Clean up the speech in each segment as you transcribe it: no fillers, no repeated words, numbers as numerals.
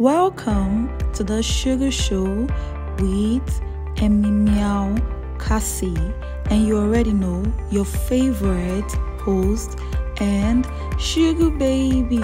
Welcome to The Sugar Show with Emimial Cassy, and you already know your favorite host and sugar baby.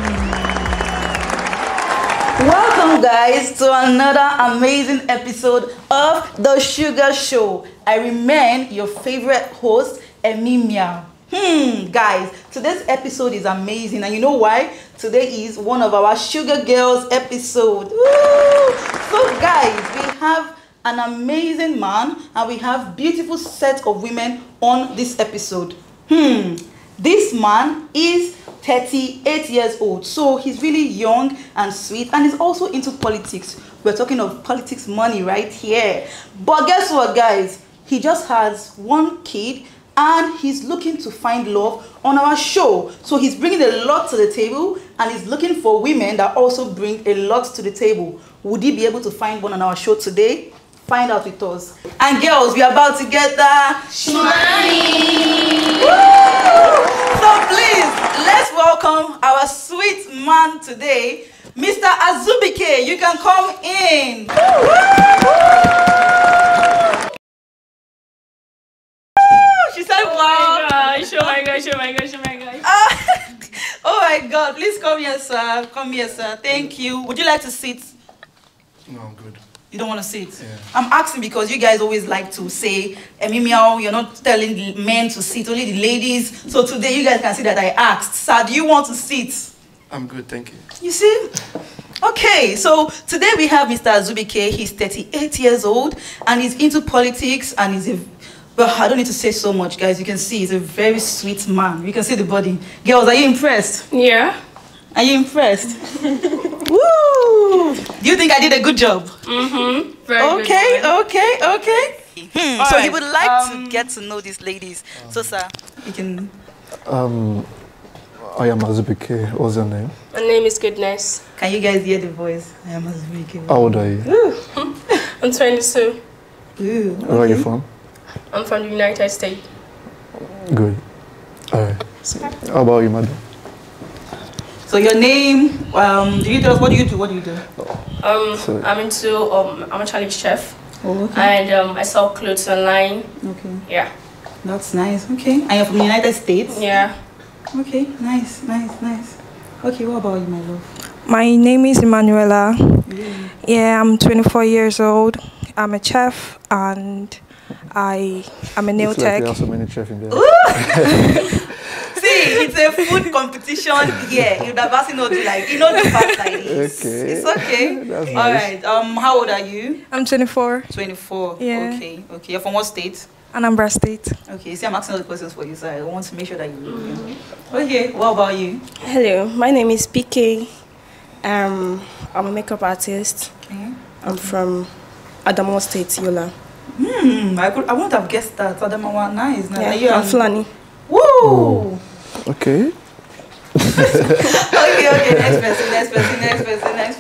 Welcome guys to another amazing episode of The Sugar Show. I remain your favorite host, Emmy Meow. Guys, today's episode is amazing, and you know why? Today is one of our Sugar Girls episode. Woo! So guys, we have an amazing man and we have beautiful set of women on this episode. This man is 38 years old, so he's really young and sweet, and he's also into politics. We're talking of politics money right here. But guess what guys, he just has one kid and he's looking to find love on our show. So he's bringing a lot to the table, and he's looking for women that also bring a lot to the table. Would he be able to find one on our show today? Find out with us. And girls, we're about to get that shmoney. So please, let's welcome our sweet man today, Mr. Azubuike. You can come in. She said, wow. Oh my gosh. Oh my God, please come here, sir. Thank you. Would you like to sit? No, I'm good. You don't want to sit? Yeah. I'm asking because you guys always like to say, Emimial, you're not telling the men to sit, only the ladies. So today you guys can see that I asked. Sir, do you want to sit? I'm good, thank you. You see? Okay, so today we have Mr. Azubuike. He's 38 years old and he's into politics, and he's a... Well, I don't need to say so much, guys. You can see he's a very sweet man. You can see the body. Girls, are you impressed? Yeah. Are you impressed? Woo! Do you think I did a good job? Very good. Okay. So he would like to get to know these ladies. So, sir, you can... I am Azubuike. What's your name? My name is Goodness. Can you guys hear the voice? I am Azubuike. How old are you? I'm 22. Ooh, okay. Where are you from? I'm from the United States. Good. All right. How about you, madam? So your name? Do you tell us what do you do? I'm into I'm a Chinese chef. Oh, okay. And I sell clothes online. Okay. Yeah. That's nice. Okay. And you're from the United States? Yeah. Okay. Nice. Okay. What about you, my love? My name is Emanuela. Yeah. I'm 24 years old. I'm a chef and I am a nail tech. Like so many chefs in there. See, it's a food competition. Yeah, you never know to like. You know the fact like this. Okay. It's okay. That's nice. All right. How old are you? I'm 24. 24. Yeah. Okay. You're from what state? Anambra State. Okay. See, I'm asking all the questions for you, so I want to make sure that you. Okay. What about you? Hello. My name is PK. I'm a makeup artist. Okay. I'm from Adamawa State, Yola. I wouldn't have guessed that. Adamawa, nice. Yeah, you are Fulani. Woo! Okay. Okay. Next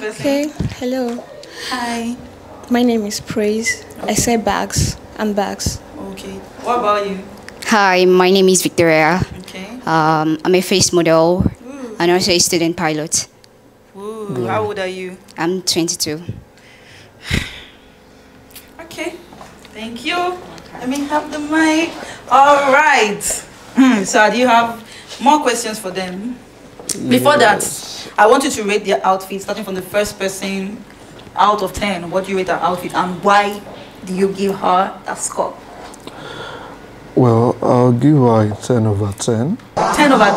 person. Okay, hello. Hi. My name is Praise. Okay. I sell bags and bags. Okay. What about you? Hi, my name is Victoria. Okay. I'm a face model. Ooh. And also a student pilot. Ooh. Yeah. How old are you? I'm 22. Okay. Thank you. Let me have the mic. All right. So, do you have more questions for them? Before that, I want you to rate their outfit, starting from the first person out of 10. What do you rate her outfit, and why do you give her that score? Well, I'll give her a 10 over 10. 10 over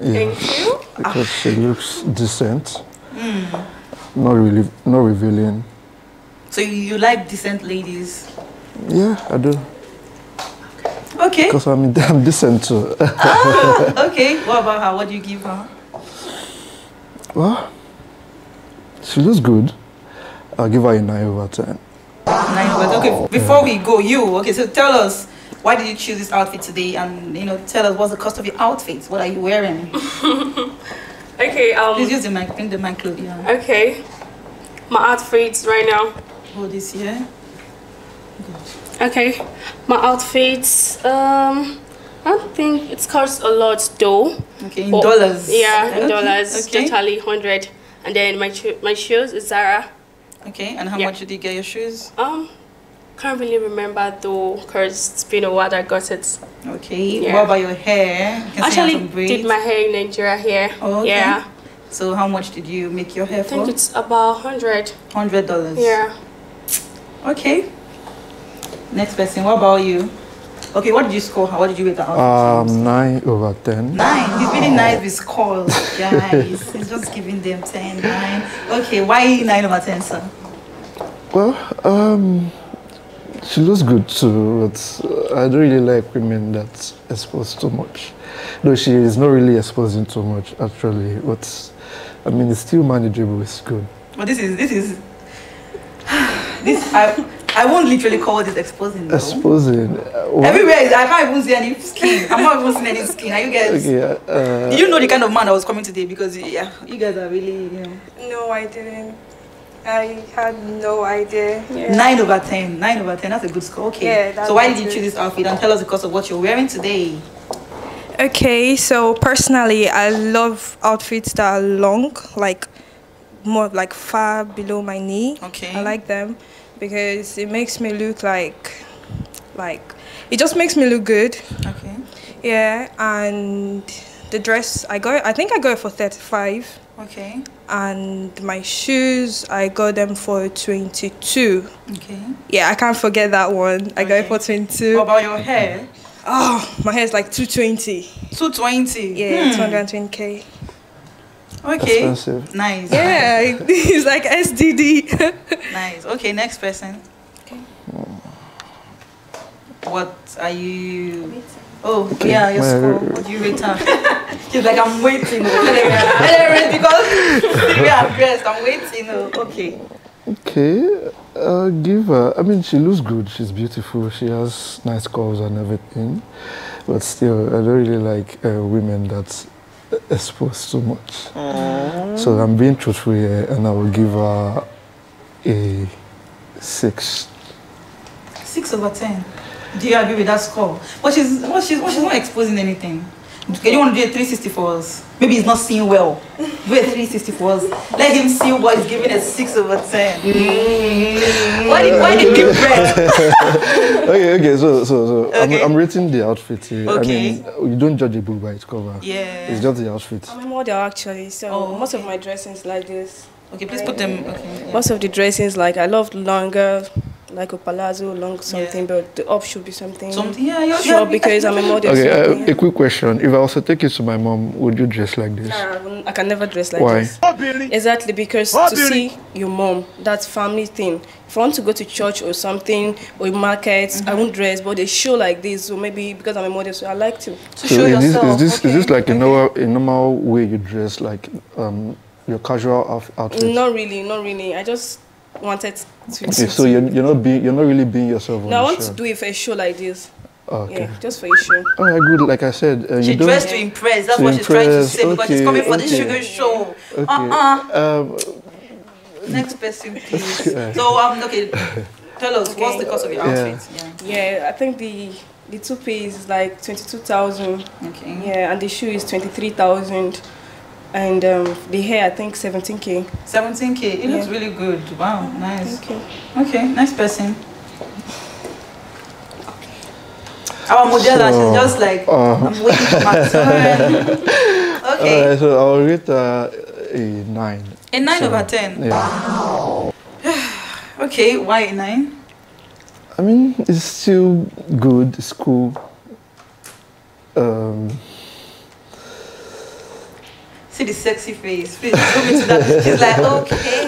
10? Yeah. Thank you. Because she looks decent. Not revealing. So, you like decent ladies? Yeah, I do. Okay. Because I'm decent too. Okay. What about her? What do you give her? Well, she looks good. I'll give her a 9 over 10. 9 over 10. Okay, before we go, so tell us, why did you choose this outfit today? And, tell us, what's the cost of your outfit? What are you wearing? Okay. Please use the mic. Bring the mic closer. Yeah. Okay. My outfits right now. Oh, this year? Okay, my outfits, I don't think it costs a lot though. Okay, in dollars? Yeah, in dollars, totally 100. And then my shoes is Zara. Okay, and how much did you get your shoes? Can't really remember though, because it's been a while that I got it. Okay, what about your hair? You actually did my hair in Nigeria here. Oh, okay. Yeah. So how much did you make your hair for? I think it's about $100. $100? Yeah. Okay. Next person, what about you? Okay, what did you score? What did you rate the outfit? 9/10. 9? He's really nice with scores, guys. He's just giving them 10, 9. Okay, why 9/10, sir? Well, she looks good too, but I don't really like women that expose too much. Though she is not really exposing too much, actually. But I mean, it's still manageable. It's good. But I won't literally call this exposing though. Exposing? Everywhere is, I can't even see any skin. I'm not even seeing any skin. Are you guys? Okay, you know the kind of man I was coming today, because you guys are really, you know. No, I didn't. I had no idea. Yeah. 9/10. 9/10. That's a good score. Okay. Yeah, so why did you choose this outfit, and tell us the cost of what you're wearing today? Okay, so personally, I love outfits that are long, like more like far below my knee. Okay. I like them because it makes me look like it just makes me look good. Okay. Yeah, and the dress I think I got it for 35. Okay. And my shoes, I got them for 22. Okay. Yeah, I can't forget that one. I got it for 22. What about your hair? Oh, my hair is like 220. 220? Yeah, 220K. Okay. Expensive. Nice. Yeah, it's like SDD. Nice. Okay, next person. Okay. What are you... Oh, okay. Yeah, your score. What do you rate her? She's like, I'm waiting. Because the way I'm dressed, I'm waiting. Okay. Okay. Give her. I mean, she looks good. She's beautiful. She has nice curves and everything. But still, I don't really like women that expose too much. So I'm being truthful here, and I will give her a 6. 6/10. Do you agree with that score? But she's not exposing anything. Okay, you want to do a 360 for us? Maybe he's not seeing well. Do a 360 for us. Let him see what he's giving a 6/10. Why did you breath? Okay, so okay. I'm rating the outfit here. Okay. I mean, you don't judge a book by its cover. Yeah. It's just the outfit. I'm a model actually, so most of my dressings like this. Okay, please put them. Okay, most of the dressings, like, I love longer. Like a palazzo, long something, but the up should be something. Yeah, you're sure, because I'm a model. Okay, a quick question. If I also take it to my mom, would you dress like this? Nah, I can never dress like this. Why? Exactly, because to see your mom, that's family thing. If I want to go to church or something, or markets, I won't dress, but they show like this. So maybe because I'm a model, so I like to. So show yourself. Is this like a normal way you dress, like your casual outfit? Not really. I just wanted to. Okay, so you're not really being yourself. No, I want to do it for a show like this. Okay. Yeah, just for a show. All right, good. Like I said, she dressed to impress. That's what she's trying to say, because she's coming for the Sugar Show. Okay. Next person, please. So okay, tell us what's the cost of your outfit? Yeah, I think the two-piece is like 22,000. Okay. Yeah, and the shoe is 23,000. And the hair, I think 17K. 17K. It looks really good. Wow, nice. Okay, next person. Our model is just like, I'm waiting for my turn. Okay. All right, so I'll rate a 9. A 9/10. Yeah. Wow. Okay, why a 9? I mean, it's still good. It's cool. The sexy face. She's like, okay.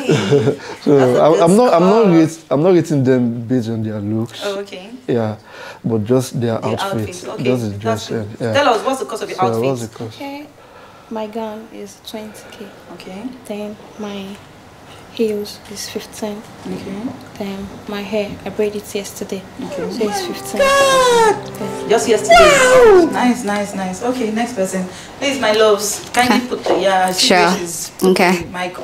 So I'm not rating them based on their looks. Oh, okay. Yeah, but just their outfits. Okay. Just the dress. Yeah. Tell us what's the cost of your outfit. What's the cost? Okay, my gown is 20K. Okay. Then my heels is 15. Okay. Then my hair, I braided it yesterday. Okay. So it's 15. God. Just yesterday. No. Nice. Okay, next person. Please, my loves. Can you put the sure. Okay. Nice.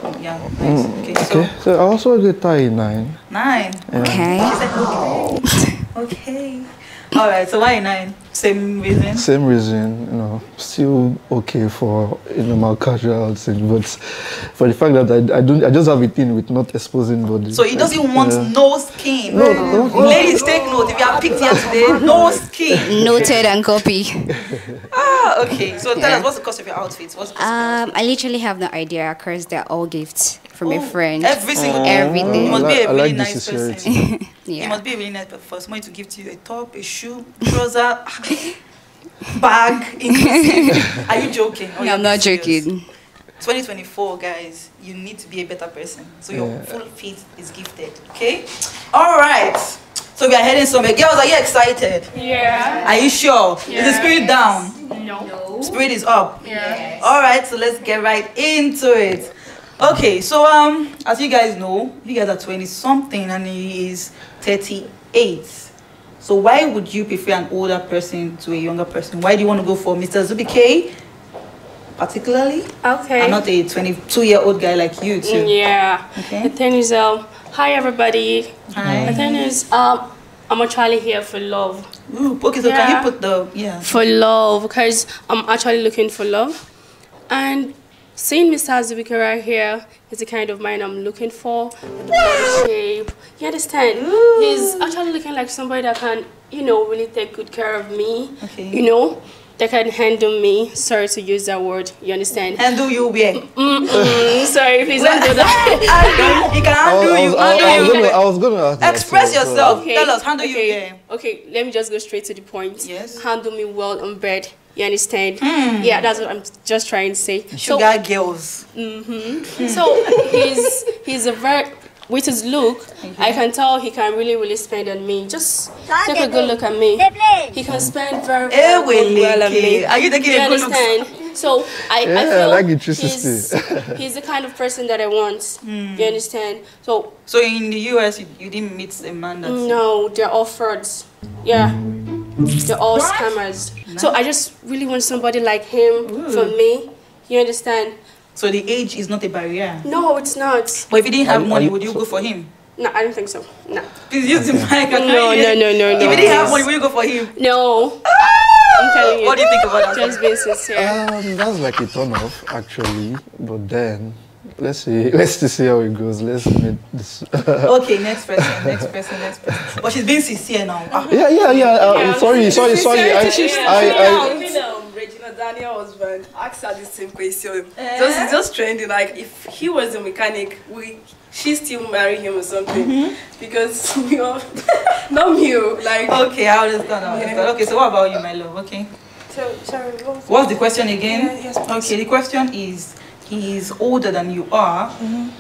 Okay. So I also did tie 9. 9. Yeah. Okay. All right. So why 9? Same reason? Same reason, you know, still okay for a normal casual outfit, but for the fact that I just have it in with not exposing body. So he doesn't want no skin. No. Ladies, take note, if you have picked here today, no skin. Noted and copy. Okay, so tell us, what's the cost of your outfits? What's the cost of your outfits? I literally have no idea, because they're all gifts from a friend. Every single everything. You must be a really nice person. Yeah. You must be a really nice person. For someone to give to you a top, a shoe, trouser, bag, inclusive. Are you joking? No, I'm not joking. 2024, guys, you need to be a better person. So your full fit is gifted, okay? All right. So we are heading somewhere. Girls, are you excited? Yeah. Are you sure? Yeah. Is the spirit down? No. Spirit is up? Yeah. All right, so let's get right into it. Okay, so as you guys know, you guys are 20-something and he is 38. So why would you prefer an older person to a younger person? Why do you want to go for Mr. Azubuike particularly? Okay. And not a 22-year-old guy like you too. Yeah. Okay. The thing is, hi everybody. Hi. The thing is, I'm actually here for love. Ooh, okay, so can you put the for love, because I'm actually looking for love. And seeing Mr. Azubuike right here is the kind of man I'm looking for. The shape, you understand? Ooh. He's actually looking like somebody that can, you know, really take good care of me. Okay. You know, that can handle me. Sorry to use that word. You understand? Handle you, yeah. Sorry, please don't do that. He can handle you. I was going to express yourself. Okay. Tell us, handle you. Yeah. Okay, let me just go straight to the point. Yes. Handle me well on bed. You understand? Yeah, that's what I'm just trying to say. Sugar girls. So he's a very, with his look, I can tell he can really spend on me. Just take a good look at me. He can spend very well on me. Are you taking a good look? So I feel like he's the kind of person that I want. You understand? So in the US, you didn't meet a man that's... No, they're all frauds. Yeah. They're all scammers. Nice. So I just really want somebody like him for me. You understand? So the age is not a barrier? No, it's not. But if you didn't have money, would you go for him? No, I don't think so. No. Please use the mic. No. If you didn't have money, would you go for him? No. I'm telling you. What do you think about that? Just being sincere. That's like a turn off, actually. But then, let's see how it goes. Let's make this. Okay, next person. But she's being sincere now. Sorry. Regina Daniel's husband asked her the same question. Just trending, like if he was a mechanic, she still marry him or something. Because we all not you. Like okay, I understand. Okay, so what about you, my love? Okay. So sorry, what's the question again? Yes, okay, the question is, he is older than you are,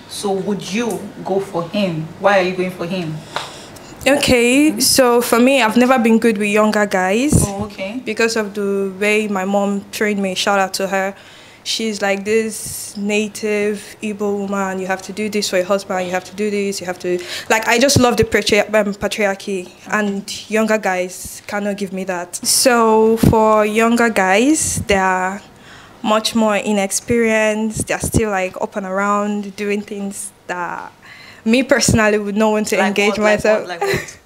so would you go for him? Why are you going for him? Okay, so for me, I've never been good with younger guys. Oh, okay. Because of the way my mom trained me, shout out to her. She's like this native Igbo woman, you have to do this for your husband, you have to do this, you have to... Like, I just love the patriarchy, and younger guys cannot give me that. So for younger guys, they are much more inexperienced, they're still like up and around doing things that me personally would not want to engage myself. Like what?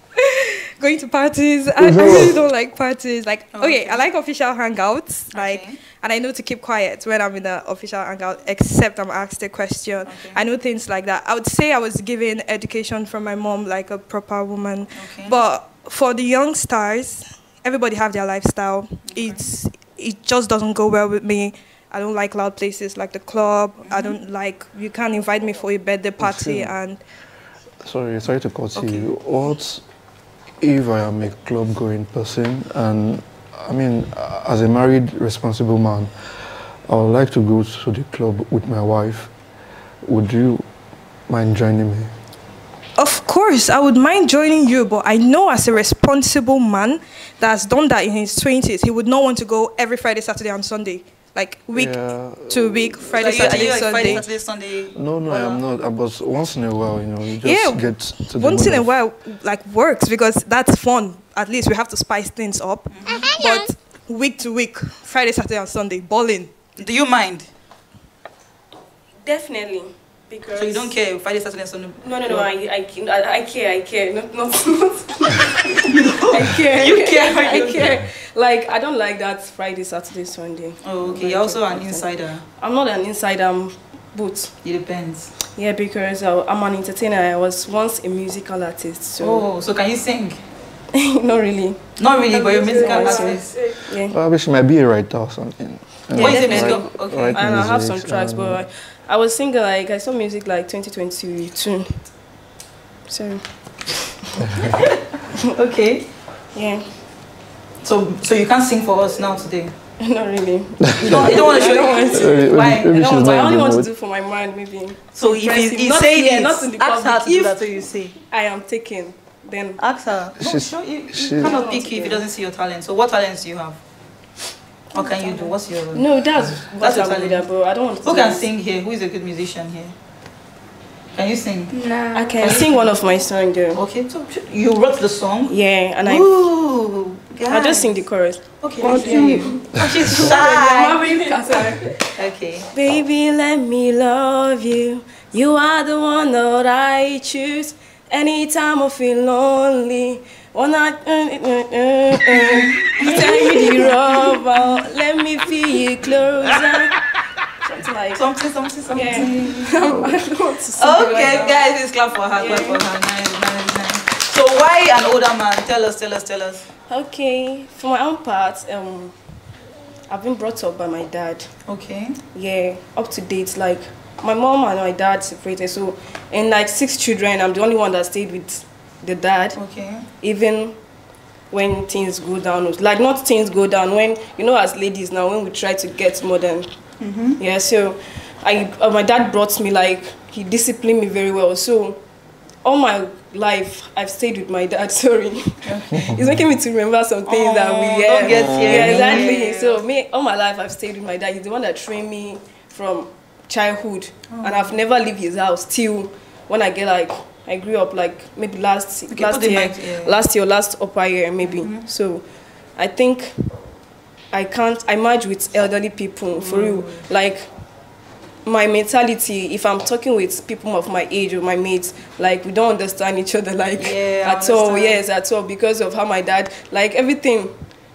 Going to parties. I really don't like parties. Like okay, I like official hangouts, like and I know to keep quiet when I'm in the official hangout, except I'm asked a question. I know things like that. I would say I was given education from my mom, like a proper woman. But for the young stars, everybody have their lifestyle. It just doesn't go well with me. I don't like loud places like the club. I don't like, you can't invite me for a birthday party and... Sorry to cut you. What if I am a club-going person and, I mean, as a married, responsible man, I would like to go to the club with my wife. Would you mind joining me? Of course, I would mind joining you, but I know as a responsible man that has done that in his 20s, he would not want to go every Friday, Saturday and Sunday. Like week to week, Friday, so Saturday, like Sunday. Friday, Saturday, Sunday. No, I'm not. But once in a while, you know, you just get to the once in a while, like works, because that's fun. At least we have to spice things up. But week to week, Friday, Saturday, and Sunday, balling. Do you mind? Definitely. Because so you don't care Friday, Saturday, Sunday? No. I care. Not I care. You care. I care. Like, I don't like that Friday, Saturday, Sunday. Oh, okay. You're also an insider. I'm not an insider. I'm both. It depends. Yeah, because I'm an entertainer. I was once a musical artist. So. Oh, so can you sing? Not really. Not really, but you're a musical artist. Yeah. Well, I wish you might be a writer or something. Yeah, what is musical? Okay. And I have some tracks, but I was singing, like, I saw music like 2022. So. Okay. Yeah. So you can't sing for us now today? Not really. You don't want to show it. Why? I only want to do for my mind, maybe. So if you say this, ask her to do that, so you say. I am taken. Then ask her. She cannot pick you if he doesn't see your talent. So what talents do you have? What can you do? What's your... No, that's your talent, bro. I don't want to... Who can sing here? Who is a good musician here? Can you sing? Nah. I can sing one of my songs, though. Okay, so you wrote the song? Yeah, and I... Ooh, guys. I just sing the chorus. Okay. She's shy. Okay. Baby, let me love you. You are the one that I choose. Anytime I feel lonely, Take the rubber, let me feel you closer. Something. Yeah. Okay, like guys, let's clap for her. Yeah. Clap for her. Nice. So why an older man? Tell us. Okay, for my own part, I've been brought up by my dad. Okay. Yeah, up to date, like. My mom and my dad separated, so in like 6 children, I'm the only one that stayed with the dad. Okay. Even when things go down, like not things go down, when, you know, as ladies now, when we try to get modern. Mm-hmm. Yeah, so my dad brought me, like, he disciplined me very well. So all my life, I've stayed with my dad, sorry. He's making me to remember some things that we, yeah. Don't get here. Yeah, exactly. Yeah. So me, all my life, I've stayed with my dad. He's the one that trained me from childhood, and I've never left his house till when I get I grew up, like maybe last upper year maybe. Mm-hmm. So I think I merge with elderly people for real. Like my mentality, if I'm talking with people of my age or my mates, like we don't understand each other at all because of how my dad, like everything.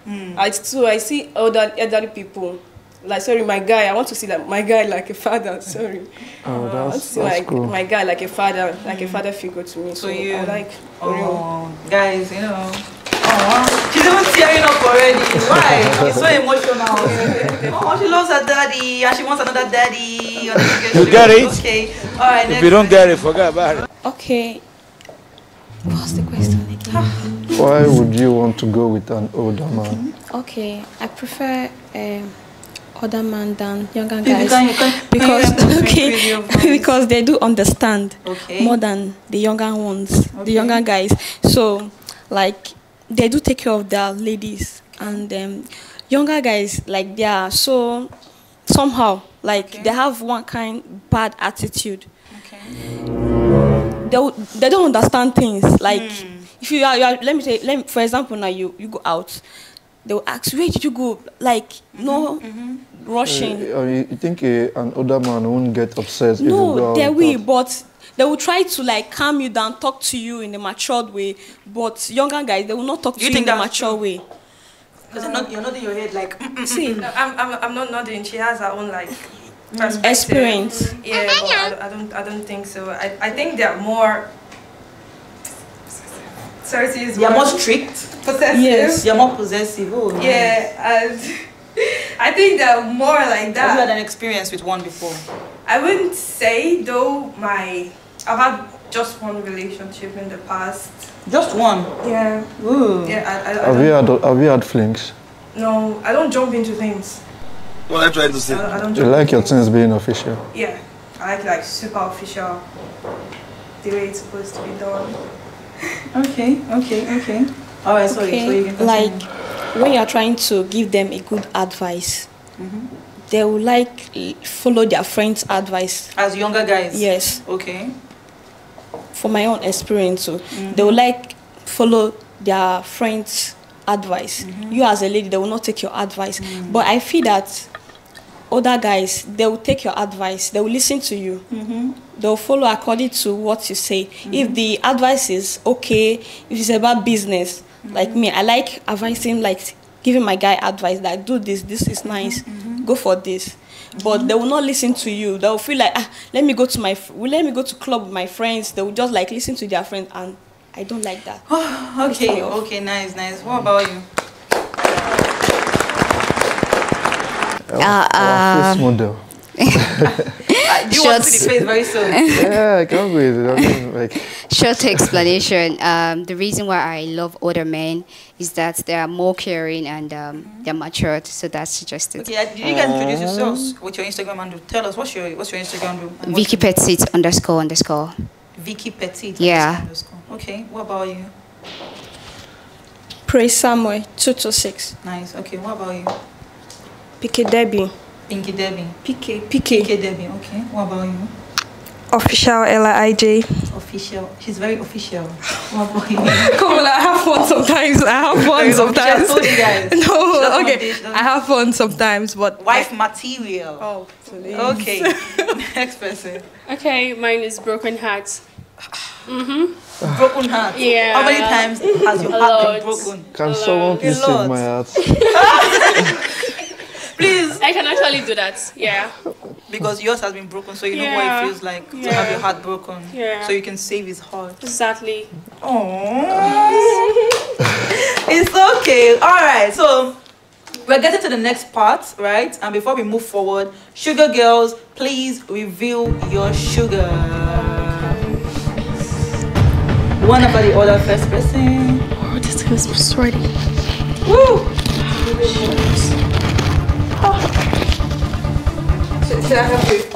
I see elderly people. Like, sorry, my guy, I want to see like my guy like a father, sorry. Oh, that's cool. My guy like a father, like a father figure to me. So you, I like, guys, you know. She's even tearing up already. Why? She's so emotional. Oh, she loves her daddy, and she wants another daddy. You get it? Okay. All right. If you don't get it, forget about it. Okay. What's the question again? Why would you want to go with an older man? Okay, I prefer... older man than younger guys because they do understand more than the younger ones, the younger guys. So, like, they do take care of their ladies, and younger guys, like, they are so somehow, like, they have one kind bad attitude. They don't understand things. Like, if you are, let me, for example, now you go out. They will ask, where did you go? Like, no rushing. You think an older man won't get upset? No, they will, but they will try to, like, calm you down, talk to you in a matured way. But younger guys, they will not talk to you in a mature way. Because you're nodding your head like, See, I'm not nodding. She has her own, like, experience. Yeah, but I don't think so. I think they're more... Sorry to use. You're more strict. Possessive. Yes. You're more possessive. Oh, nice. Yeah, and I think they're more like that. Have you had an experience with one before? I wouldn't say, though. I've had just one relationship in the past. Just one. Yeah. Ooh. Yeah. Have you had flings? No, I don't jump into things. Well, I try to say. You like your things being official? Yeah, I like super official. The way it's supposed to be done. Okay. All right, sorry. Okay. So you can like when you are trying to give them a good advice, they will like follow their friends' advice. As younger guys. Yes. Okay. For my own experience, so they will like follow their friends' advice. You as a lady, they will not take your advice. But I feel that older guys, they will take your advice, they will listen to you, they'll follow according to what you say. If the advice is okay, if it's about business, like me, I like advising, like giving my guy advice that do this, this is nice, go for this. But they will not listen to you. They will feel like, ah, let me go to club with my friends. They will just like listen to their friends, and I don't like that. Oh, okay, okay, nice, nice. What about you? Face model. You want to the face very soon. Yeah, I can't wait. Short explanation. The reason why I love older men is that they are more caring and they're matured. So that's just it. Okay, you guys introduce yourselves with your Instagram handle. Tell us what's your Instagram handle. Vicky Petit __. Vicky Petit. Yeah. __. Okay. What about you? Praise Samuel 226. Nice. Okay. What about you? Pique Debbie. Pinky Debbie. PK Debbie. Okay. What about you? Official LIJ. Official. She's very official. What about you? Come on, I have fun sometimes. No, okay. I have fun sometimes, but wife material. Oh, please. Okay. Next person. Okay, mine is Broken Hearts. Broken heart. Yeah. How many times has your heart been broken? Can someone please save my heart? Please. I can actually do that. Yeah. Because yours has been broken, so you know what it feels like to have your heart broken. Yeah. So you can save his heart. Exactly. Oh. It's okay. All right. So we're getting to the next part, right? And before we move forward, sugar girls, please reveal your sugar. One about the other, first person. Oh, this is so sweaty. Woo. Should I help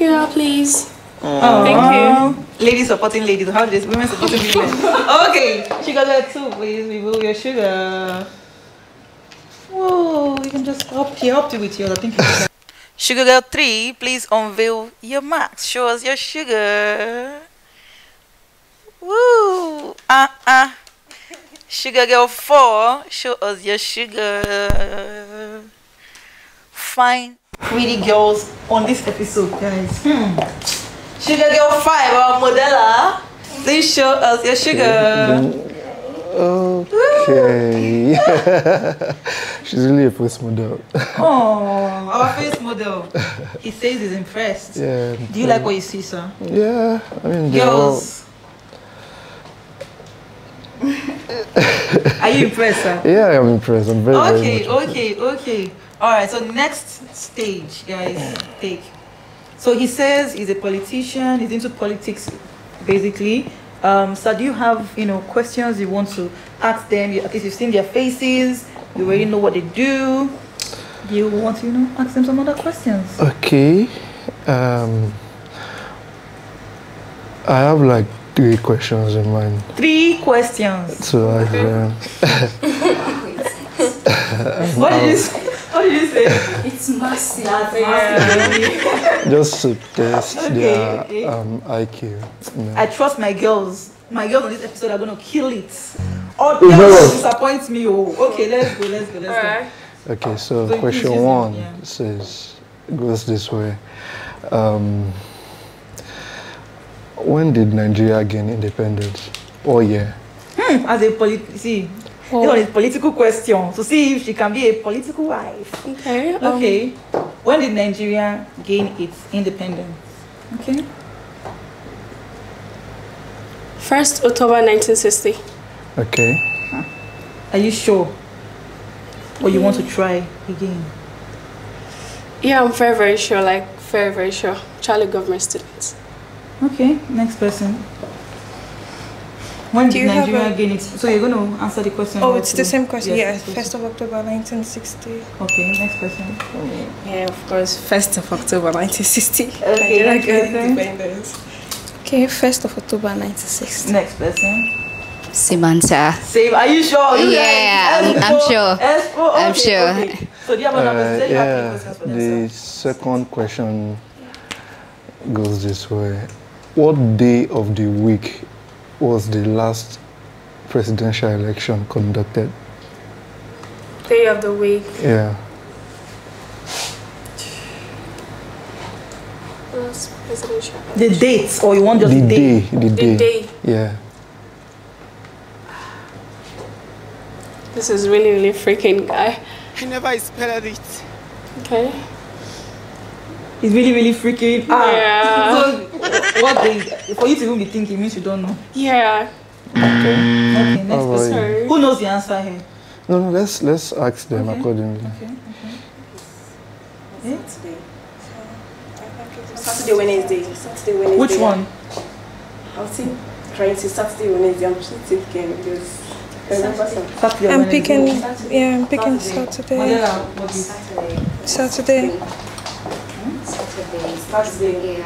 you? Yeah, please. Oh, thank you. Ladies supporting ladies. How this? Women supporting women. Okay, sugar girl too. Please reveal your sugar. Whoa, you can just help you with yours. I think. Sugar girl 3, please unveil your max. Show us your sugar. Woo. Sugar girl 4, show us your sugar. Fine. Pretty girls on this episode, guys. Sugar girl 5, our modella, please show us your sugar. Okay. She's really a face model. Oh, our face model. He says he's impressed. Yeah. Do you like what you see, sir? Yeah, I mean, girls. Are you impressed, sir? Yeah, I'm impressed. I'm very, very impressed. Alright, so next stage, guys, take. So he says he's a politician, he's into politics, basically. So do you have, you know, questions you want to ask them? At least you've seen their faces, you already know what they do. Do you want to, you know, ask them some other questions? Okay. I have like 3 questions in mind. 3 questions? So I What did you say? What do you say? It's massive. Yeah. Just to test their IQ. Yeah. I trust my girls. My girls on this episode are gonna kill it. All girls disappoint me. Oh. Okay, let's go. Right. Okay, so question one says goes this way. When did Nigeria gain independence? Oh yeah. As a policy. This one is a political question, so see if she can be a political wife. Okay. Okay. When did Nigeria gain its independence? Okay. 1st October 1960. Okay. Are you sure? Or you want to try again? Yeah, I'm very, very sure. Like, very, very sure. Charlie government students. Okay. Next person. When did Nigeria gain its? So you're going to answer the question. Oh, it's the same question. Yes, yeah, 1st of October 1960. Okay, next question. Okay. Yeah, of course, 1st of October 1960. Okay, next person. Okay, 1st of October 1960. Next person. Same answer. Same. Are you sure? You I'm sure. Okay, I'm sure. Okay. So do you have another question? The second question goes this way: what day of the week was the last presidential election conducted? Day of the week. Yeah. was presidential election? The date, or you want just the day? The day. Yeah. This is really, really freaking guy. I never expected it. Okay. It's really, really freaking. Ah. Yeah. So, what they, for you to even be thinking means you don't know. Yeah. Okay. Okay. Next question. Who knows the answer here? No, no. Let's ask them accordingly. Okay. Okay. Saturday. Saturday, Wednesday. Saturday, Wednesday. Which one? I'll see. Trying to Saturday, Wednesday. I'm still thinking because. I'm picking Saturday. Saturday. Saturday.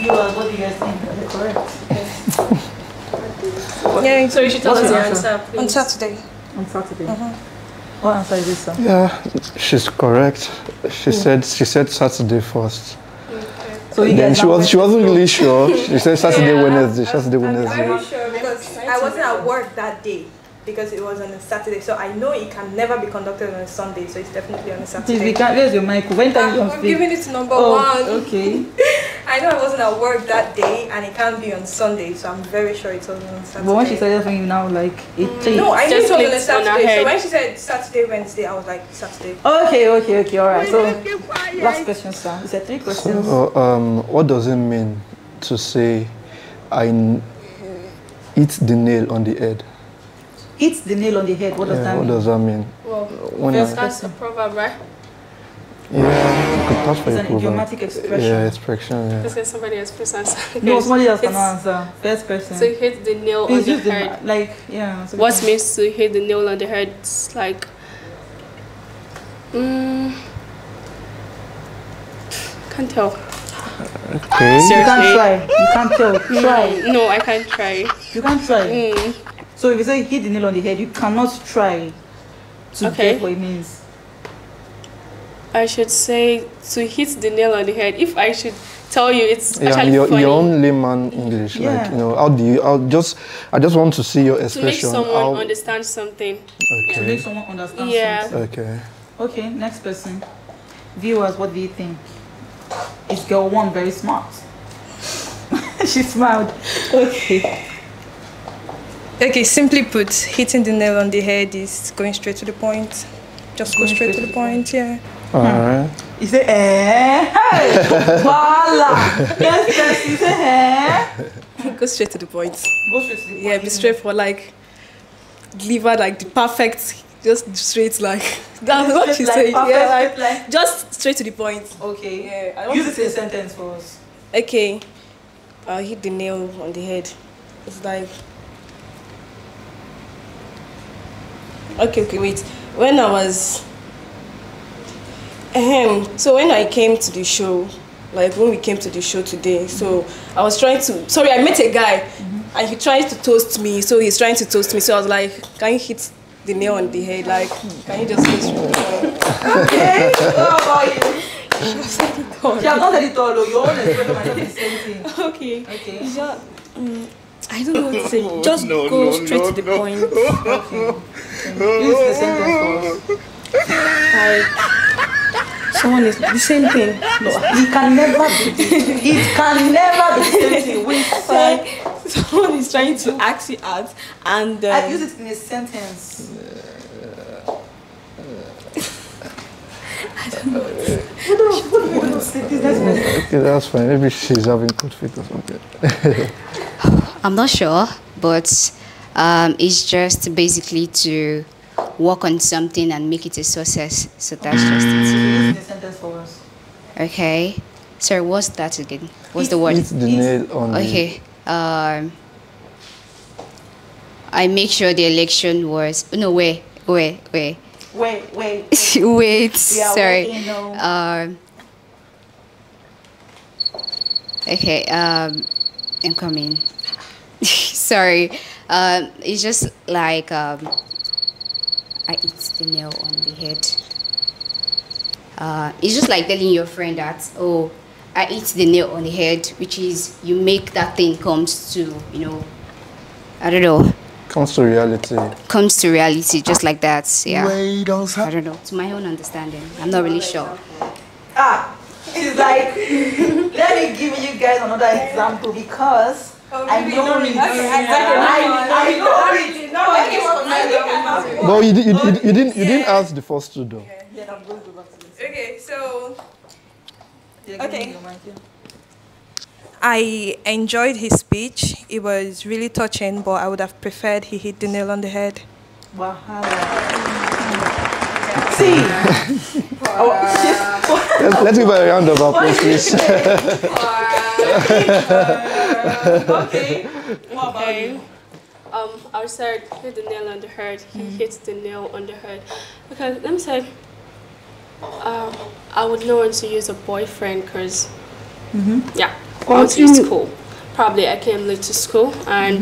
You are, what do you guys think? Is it correct? Yeah, so you should tell us your answer, please. On Saturday. On Saturday. What answer is this, sir? Yeah, she's correct. She said Saturday first. Okay. So then she wasn't really sure. She said Saturday, Wednesday. Saturday, Wednesday. I'm sure because I wasn't at work that day. Because it was on a Saturday, so I know it can never be conducted on a Sunday, so it's definitely on a Saturday. Where's your mic? When can you I'm giving it to number one. Okay. I know I wasn't at work that day, and it can't be on Sunday, so I'm very sure it wasn't on Saturday. But when she said for you now, like no, I knew it was on a Saturday. So when she said Saturday, Wednesday, I was like Saturday. Okay, all right. So last question, sir. Is there 3 questions? So, what does it mean to say I hit the nail on the head? It's the nail on the head. What does that mean? What does that mean? Well, that's a proverb, right? Yeah, that's an idiomatic expression. Yeah, expression. Yeah. Let's get somebody else to answer. No, somebody else can answer. First person. So hit the nail on the head. Like, yeah. So what means to hit the nail on the head? It's like, can't tell. Okay. Seriously. You can't try. You can't tell. Try. No, I can't try. You can't try. So if you say hit the nail on the head, you cannot try to get what it means. I should say to hit the nail on the head. If I should tell you, it's actually funny. Your own layman English, like, you know, how do you? I just want to see your expression. To make someone understand something. Okay. To make someone understand something. Okay. Okay. Next person. Viewers, what do you think? Is girl one very smart? She smiled. Okay. Okay, simply put, hitting the nail on the head is going straight to the point. Just go straight to the point, Alright. You say, hey, voila! Yes, you say, go straight to the point. Go straight to the point. Yeah, be straightforward, like, deliver, like, the perfect, just straight, like, that's what you say. Yeah, like, just straight to the point. Okay. Yeah, I want you to say a sentence for us. Okay. I'll hit the nail on the head. It's like... Okay, wait. When I was... So when I came to the show, like when we came to the show today, so I was trying to... Sorry, I met a guy and he tried to toast me. So he's trying to toast me. So I was like, can you hit the nail on the head? Like, can you just hit the nail? Okay, what about you? She has said it all. She has not said it all. You always said the same thing. Okay. Just, I don't know what to say. Just go straight to the point. Use the sentence for us. Someone is the same thing. No, it can never be. It can never be the same thing. Like, someone is trying to act it out, and I've used it in a sentence. I don't know. Okay, that's fine. Maybe she's having good fit or something. I'm not sure, but it's just basically to work on something and make it a success. So that's just it. The sentence for us. Okay. Sorry, what's that again? What's the word? It's the nail on it. I make sure the election was... No, wait. Sorry. Okay, I'm coming. Sorry. It's just like I hit the nail on the head. It's just like telling your friend that, oh, I hit the nail on the head, which is you make that thing comes to, you know, I don't know. Comes to reality. Comes to reality, just like that. Yeah. I don't know. To my own understanding. I'm not really sure. Ah, it's like Let me give you guys another example because I know it. No, you didn't ask the first two though. Yeah, I'm going to go back to this. Okay, so I enjoyed his speech. It was really touching, but I would have preferred he hit the nail on the head. Wow. See? Let's give her a round of applause, please. Okay. What about you? I said hit the nail on the head. He hits the nail on the head. Because let me say, I would know when to use a boyfriend because, yeah. I went to school. Probably I came late to school and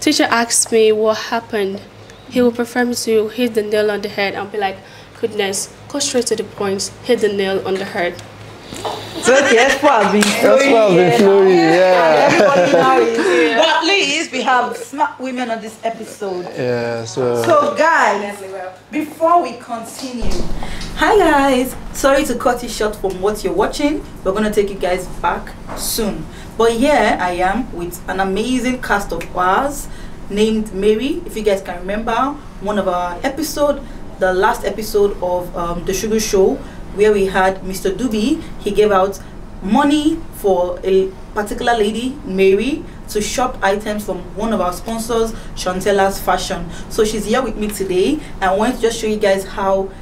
teacher asked me what happened. He would prefer me to hit the nail on the head and be like, goodness, go straight to the point, hit the nail on the head. So that's what I've been doing. Yeah. But at least we have smart women on this episode. Yeah. So guys, before we continue, hi guys. Sorry to cut it short from what you're watching. We're gonna take you guys back soon. But here I am with an amazing cast of ours named Mary. If you guys can remember, one of our episode, the last episode of The Sugar Show, where we had Mr. Doobie, he gave out money for a particular lady, Mary, to shop items from one of our sponsors, Chantilla's Fashion. So she's here with me today. I want to just show you guys how,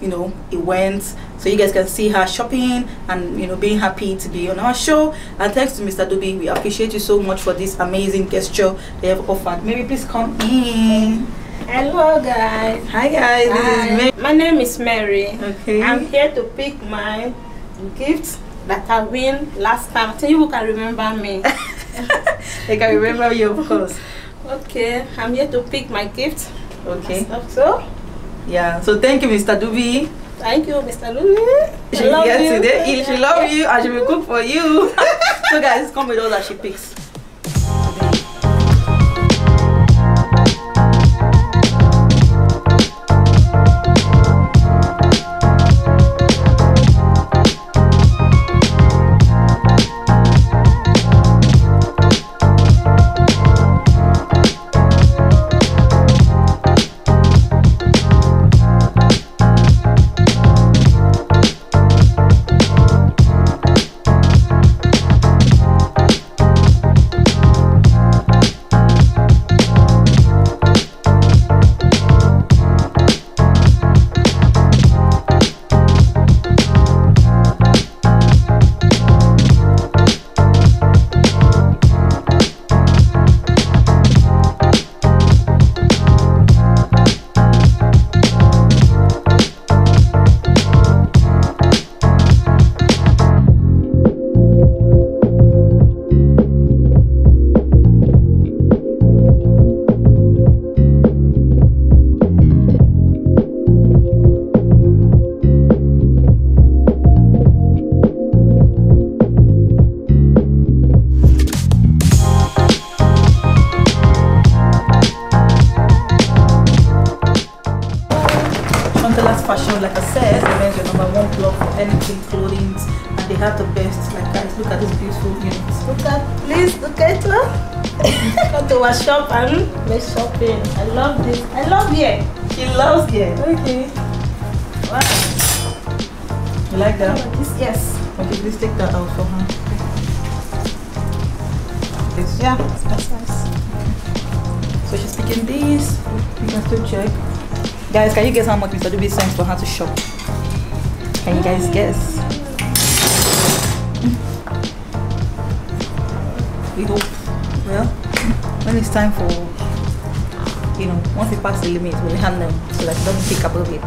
you know, it went. So you guys can see her shopping and, you know, being happy to be on our show. And thanks to Mr. Doobie, we appreciate you so much for this amazing gesture they have offered. Mary, please come in. Hello guys. Hi guys. Hi. This is Mary. My name is Mary. Okay. I'm here to pick my gift that I win last time. So you can remember me. They can remember you, of course. Okay. I'm here to pick my gift. Okay. So. Yeah. So thank you, Mr. Doobie. Thank you, Mr. Doobie. She loves you. She loves you, and she will cook for you. So guys, come with all that she picks. Shop and make shopping. I love this. I love it. She loves it. Okay. Wow. You like that? Yes. Okay, please take that out for her. Okay. Yeah, that's nice. So she's picking these. You can still check. Guys, can you guess how much Mr. Doobie sends for her to shop? Can you guys guess? We hope. Well. When it's time for, you know, once we pass the limit, we'll hand them so that you don't pick up a bit.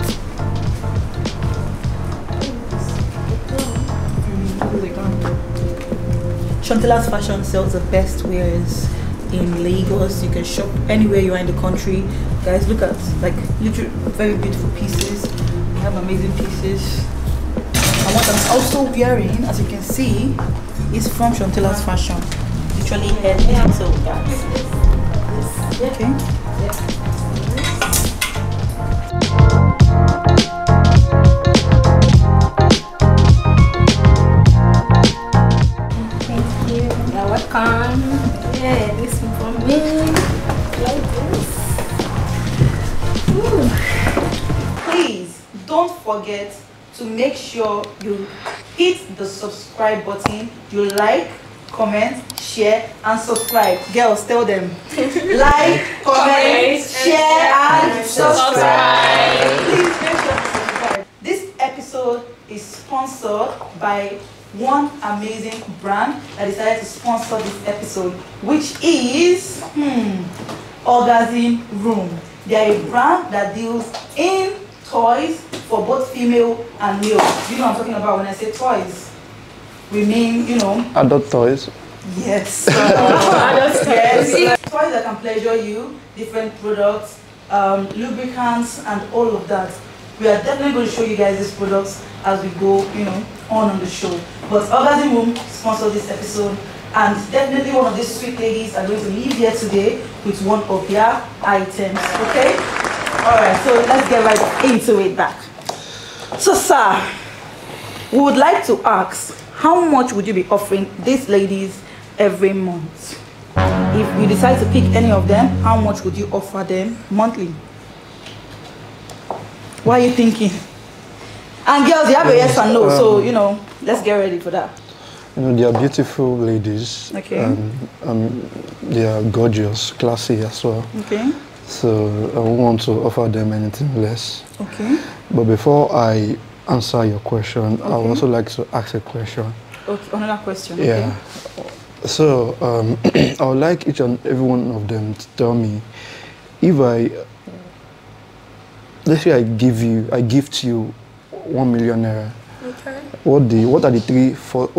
Chantilla's Fashion sells the best wares in Lagos. You can shop anywhere you are in the country. Guys, look at, like, literally very beautiful pieces. We have amazing pieces. And what I'm also wearing, as you can see, is from Chantilla's Fashion. Literally head and so that. Okay. like this. Ooh. Please don't forget to make sure you hit the subscribe button. You like, comment, share and subscribe. Girls, tell them. Like, comment, share and subscribe. Please make sure to subscribe. This episode is sponsored by one amazing brand that decided to sponsor this episode, which is Orgasm Room. They are a brand that deals in toys for both female and male. You know what I'm talking about when I say toys. We mean, you know, adult toys. Yes. Adult toys. Yes. Toys that can pleasure you, different products, lubricants, and all of that. We are definitely going to show you guys these products as we go, you know, on the show. But Orgasm Room sponsored this episode, and definitely one of these sweet ladies are going to leave here today with one of their items. Okay. All right. So let's get right into it back. So, sir, we would like to ask, how much would you be offering these ladies every month? If you decide to pick any of them, how much would you offer them monthly? What are you thinking? And girls, you have a yes and no, so, you know, let's get ready for that. You know, they are beautiful ladies. Okay. They are gorgeous, classy as well. Okay. So I won't want to offer them anything less. Okay. But before I answer your question, okay, I would also like to ask a question. Okay, another question. Yeah. Okay. So I would like each and every one of them to tell me, if I gift you 1 million naira. Okay. What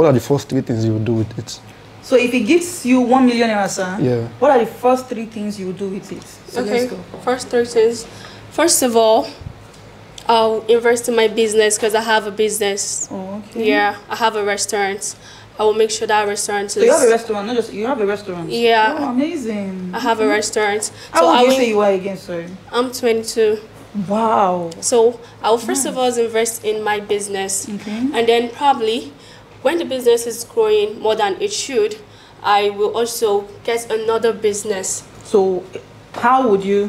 are the first three things you will do with it? So if he gives you 1 million naira, sir, yeah, what are the first three things you will do with it? So okay, let's go. First three things. First of all, I'll invest in my business because I have a business. Oh, okay. Yeah, I have a restaurant. I will make sure that restaurant is... So you have a restaurant, not just... You have a restaurant? Yeah. Oh, amazing. I have a restaurant. How old do you say you are again, sorry? I'm 22. Wow. So I'll first of all invest in my business. Okay. And then probably when the business is growing more than it should, I will also get another business. So how would you...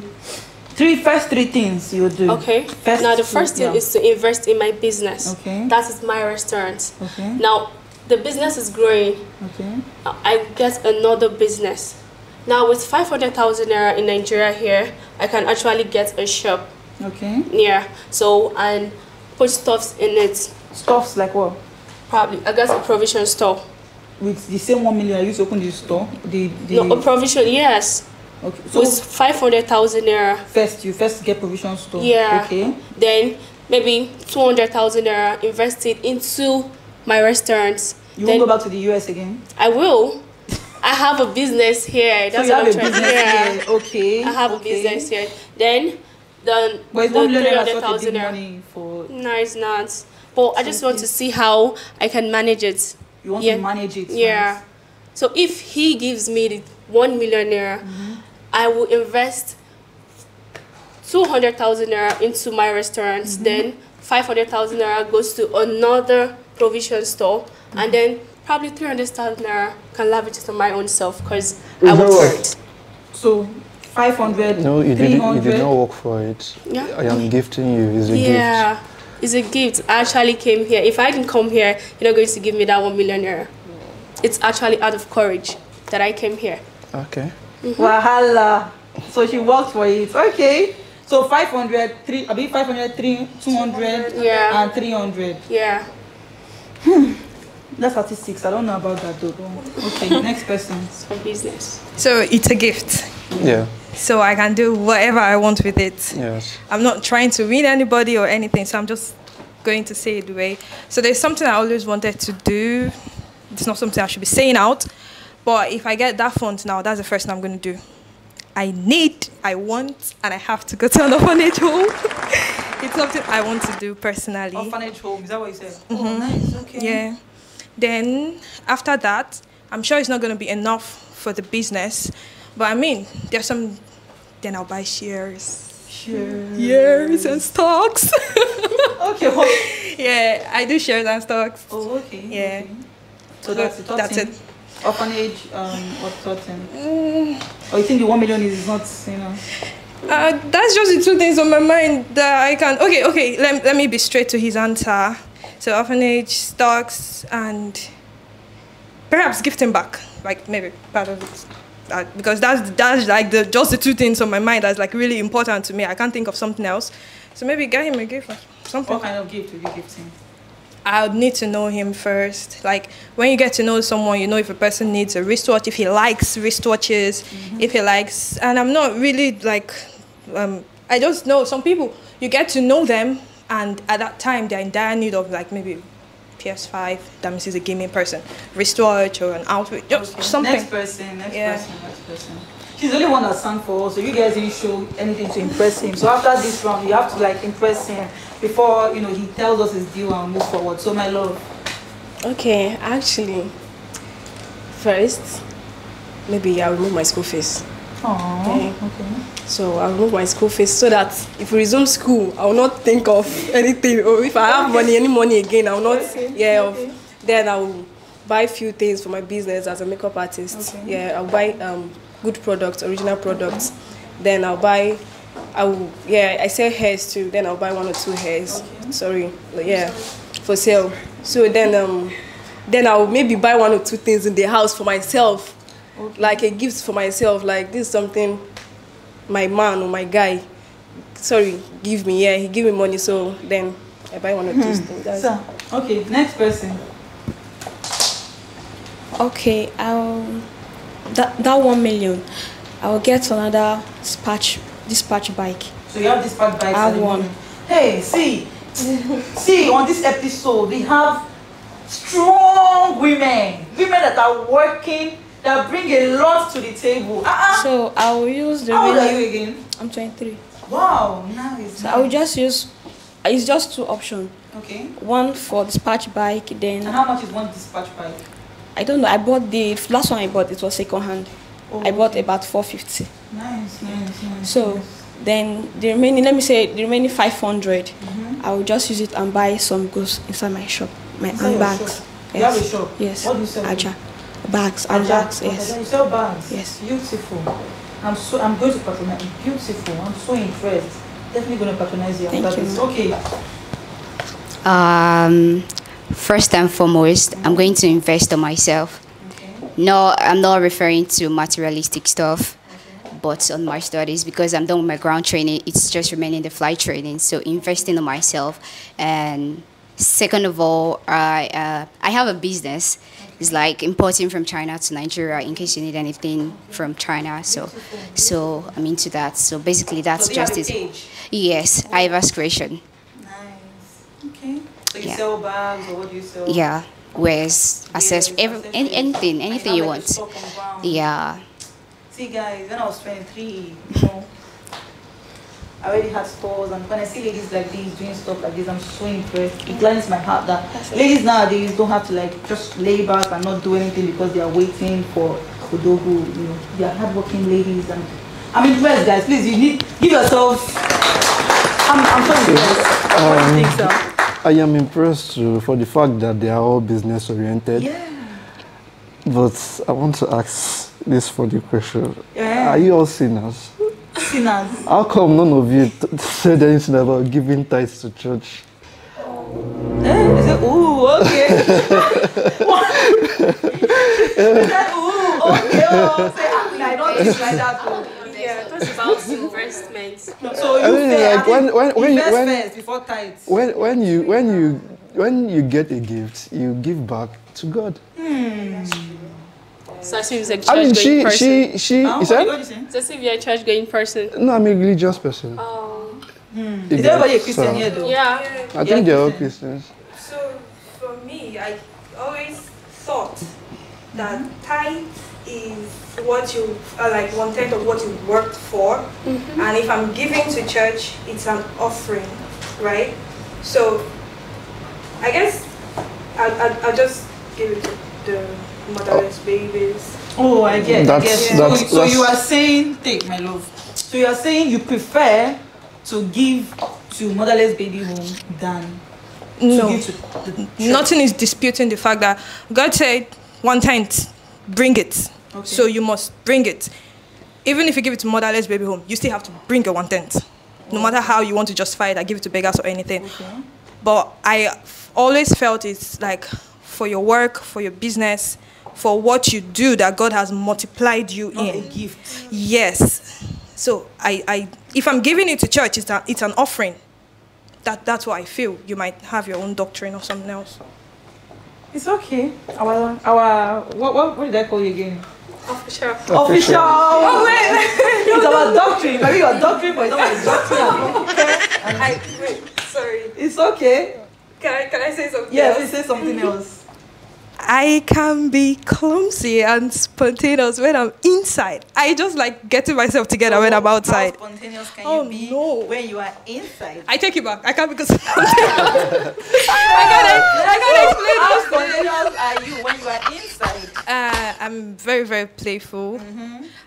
First three things you do. Okay. Now the first thing is to invest in my business. Okay. That is my restaurant. Okay. Now the business is growing. Okay. I get another business. Now with 500,000 naira in Nigeria here, I can actually get a shop. Okay. Yeah. So and put stuffs in it. Stuffs like what? Probably I guess a provision store. With the same 1 million I used to open the store. No, a provision, yes. Okay. So it's 500,000 naira. You first get provision store. Yeah. Okay. Then maybe 200,000 naira invested into my restaurants. You won't go back to the US again? I will. I have a business here. That's so what I'm trying to say. Okay. I have a business here. Then the 300,000 naira. No, it's not. But I just want to see how I can manage it. You want to manage it? Yeah. First. So if he gives me the 1 million naira, I will invest 200,000 naira into my restaurants. Then 500,000 naira goes to another provision store, and then probably 300,000 naira can lavish it on my own self because I worked for it. So 500. No, you did not work for it. Yeah. I am gifting you. It's a gift. Yeah, it's a gift. I actually came here. If I didn't come here, you're not going to give me that 1 million naira. It's actually out of courage that I came here. Okay. Wahala. So she worked for it. Okay. So 500, 3, I mean 500, 3, 200, yeah, and 300. Yeah. That's 36. I don't know about that though. Okay, next person. For business. So it's a gift. Yeah. So I can do whatever I want with it. Yes. I'm not trying to win anybody or anything, so I'm just going to say it the way. So there's something I always wanted to do. It's not something I should be saying out. But if I get that fund now, that's the first thing I'm going to do. I need, I want, and I have to go to an orphanage home. It's something I want to do personally. Orphanage home, is that what you said? Mm-hmm. Oh, nice, okay. Yeah. Then, after that, I'm sure it's not going to be enough for the business. But I mean, there's some... Then I'll buy shares. Shares. Shares and stocks. Okay. Well. Yeah, I do shares and stocks. Oh, okay. Yeah. Okay. So that's it. orphanage or something? Or you think the 1 million is not, you know? That's just the two things on my mind that I can. Okay, let me be straight to his answer. So orphanage, stocks, and perhaps gifting back, like maybe part of it. Because that's like just the two things on my mind that's like really important to me. I can't think of something else. So maybe get him a gift or something. What kind of gift would you give him? I would need to know him first. Like, when you get to know someone, you know if a person needs a wristwatch, if he likes wristwatches, if he likes... And I'm not really, like... I just know some people, you get to know them, and at that time, they're in dire need of, like, maybe PS5, that means he's a gaming person, wristwatch or an outfit, just something. Next person. She's the only one that sang for us, so you guys didn't show anything to impress him. So after this round, you have to, like, impress him before, you know, he tells us his deal and move forward. So, my love. Okay, actually, first, maybe I'll remove my school fees. Aww, okay. So I'll remove my school fees so that if we resume school, I'll not think of anything. Or if I have any money again, I'll not, then I'll buy a few things for my business as a makeup artist. Okay. Yeah, I'll buy good products, original products. Okay. Then I'll buy... I sell hairs too. Then I'll buy 1 or 2 hairs. Okay. For sale. So then I'll maybe buy 1 or 2 things in the house for myself, like a gift for myself. Like, this is something my man or my guy, give me. Yeah, he give me money. So then I buy 1 or 2 things. So, okay, next person. Okay, that 1 million, I'll get another dispatch bike. So you have dispatch bikes? I have one. Hey, see, on this episode, we have strong women that are working, that bring a lot to the table. So I will use the... How old are you again? I'm 23. Wow, nice. So I will just use, it's just 2 options. Okay. One for dispatch bike, then... And how much is one dispatch bike? I don't know, I bought the last one I bought, it was second hand. I bought about 450. Nice. So then the remaining, let me say the remaining 500, I will just use it and buy some goods inside my shop, my handbags. Yes. You have a shop? Yes. What do you sell? Aja. Bags, handbags, yes. Then you sell bags? Yes. Beautiful. I'm going to patronize you. Beautiful. I'm so impressed. Definitely going to patronize you. Thank you. Okay. First and foremost, I'm going to invest on myself. No, I'm not referring to materialistic stuff, but on my studies, because I'm done with my ground training, it's just remaining the flight training, so investing in myself. And second of all, I have a business. It's like importing from China to Nigeria in case you need anything from China, so I'm into that. So basically that's just it. Yes, I have aspiration. Nice, okay. So you sell bags, or what do you sell? Yeah. Wears, accessories, anything you want. Yeah. See, guys, when I was 23, you know, I already had stores, and when I see ladies like these doing stuff like this, I'm so impressed. It gladdens my heart that ladies nowadays don't have to, like, just lay back and not do anything because they are waiting for Odogu. You know, they are hardworking ladies, and I'm impressed, guys. Please, you need give yourselves. I'm so impressed. What do you think, sir? I am impressed for the fact that they are all business oriented. Yeah. But I want to ask this funny question. Yeah. Are you all sinners? Sinners. How come none of you said anything about giving tithes to church? I don't think like that. About investment. So you when you get a gift, you give back to God. So it seems like church going person. So it seems you're a church going person. No, I'm a religious person. Is everybody a Christian here though? Yeah. I think they're all Christians. So for me, I always thought that tithe is what you like 1/10 of what you worked for, and if I'm giving to church, it's an offering, right? So I guess I'll just give it to the motherless babies. Oh, I get. So you are saying, take my love. So you are saying you prefer to give to motherless baby home than to give to the church. Nothing is disputing the fact that God said 1/10. bring it. Okay. So you must bring it. Even if you give it to motherless baby home, you still have to bring your 1/10. No matter how you want to justify it, I give it to beggars or anything. Okay. But I always felt it's like for your work, for your business, for what you do that God has multiplied you in. A gift. Yes. So I if I'm giving it to church, it's an offering. That's what I feel. You might have your own doctrine or something else. It's okay. What did I call you again? Official. Oh wait, it's our doctrine. Maybe your doctrine, but it's not my doctrine. Wait, sorry. It's okay. Can I say something? Yes, yeah, say something else. I can be clumsy and spontaneous when I'm inside. I just like getting myself together when I'm outside. How spontaneous can you be when you are inside? I take it back. I can't because I can't explain. How spontaneous are you when you are inside? I'm very, very playful,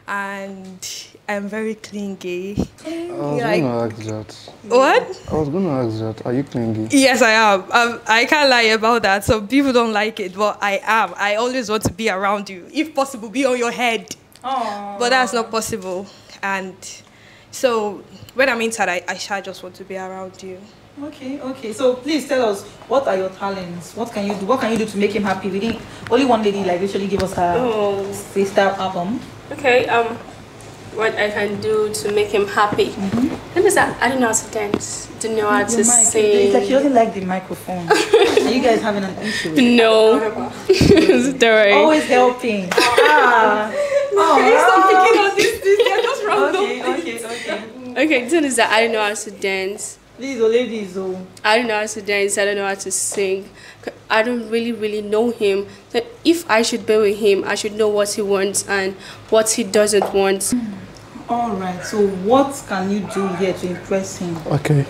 and I'm very clingy. I was gonna ask that. What? I was gonna ask that. Are you clingy? Yes, I am. I can't lie about that. Some people don't like it, but I am. I always want to be around you. If possible, be on your head. Aww. But that's not possible. And so when I'm inside, I just want to be around you. Okay, okay. So please tell us, what are your talents? What can you do? What can you do to make him happy? We didn't, only one lady like literally give us her sister album. Okay. What I can do to make him happy. Let me say, I don't know how to dance, don't know how to sing. It's like she doesn't like the microphone. Are you guys having an issue? No. Don't worry. Always helping. Please stop picking on this. They're just random. Okay, don't say, I don't know how to dance. These are ladies. I don't know how to dance. I don't know how to sing. I don't really know him. So if I should be with him, I should know what he wants and what he doesn't want. All right. So what can you do here to impress him? Okay.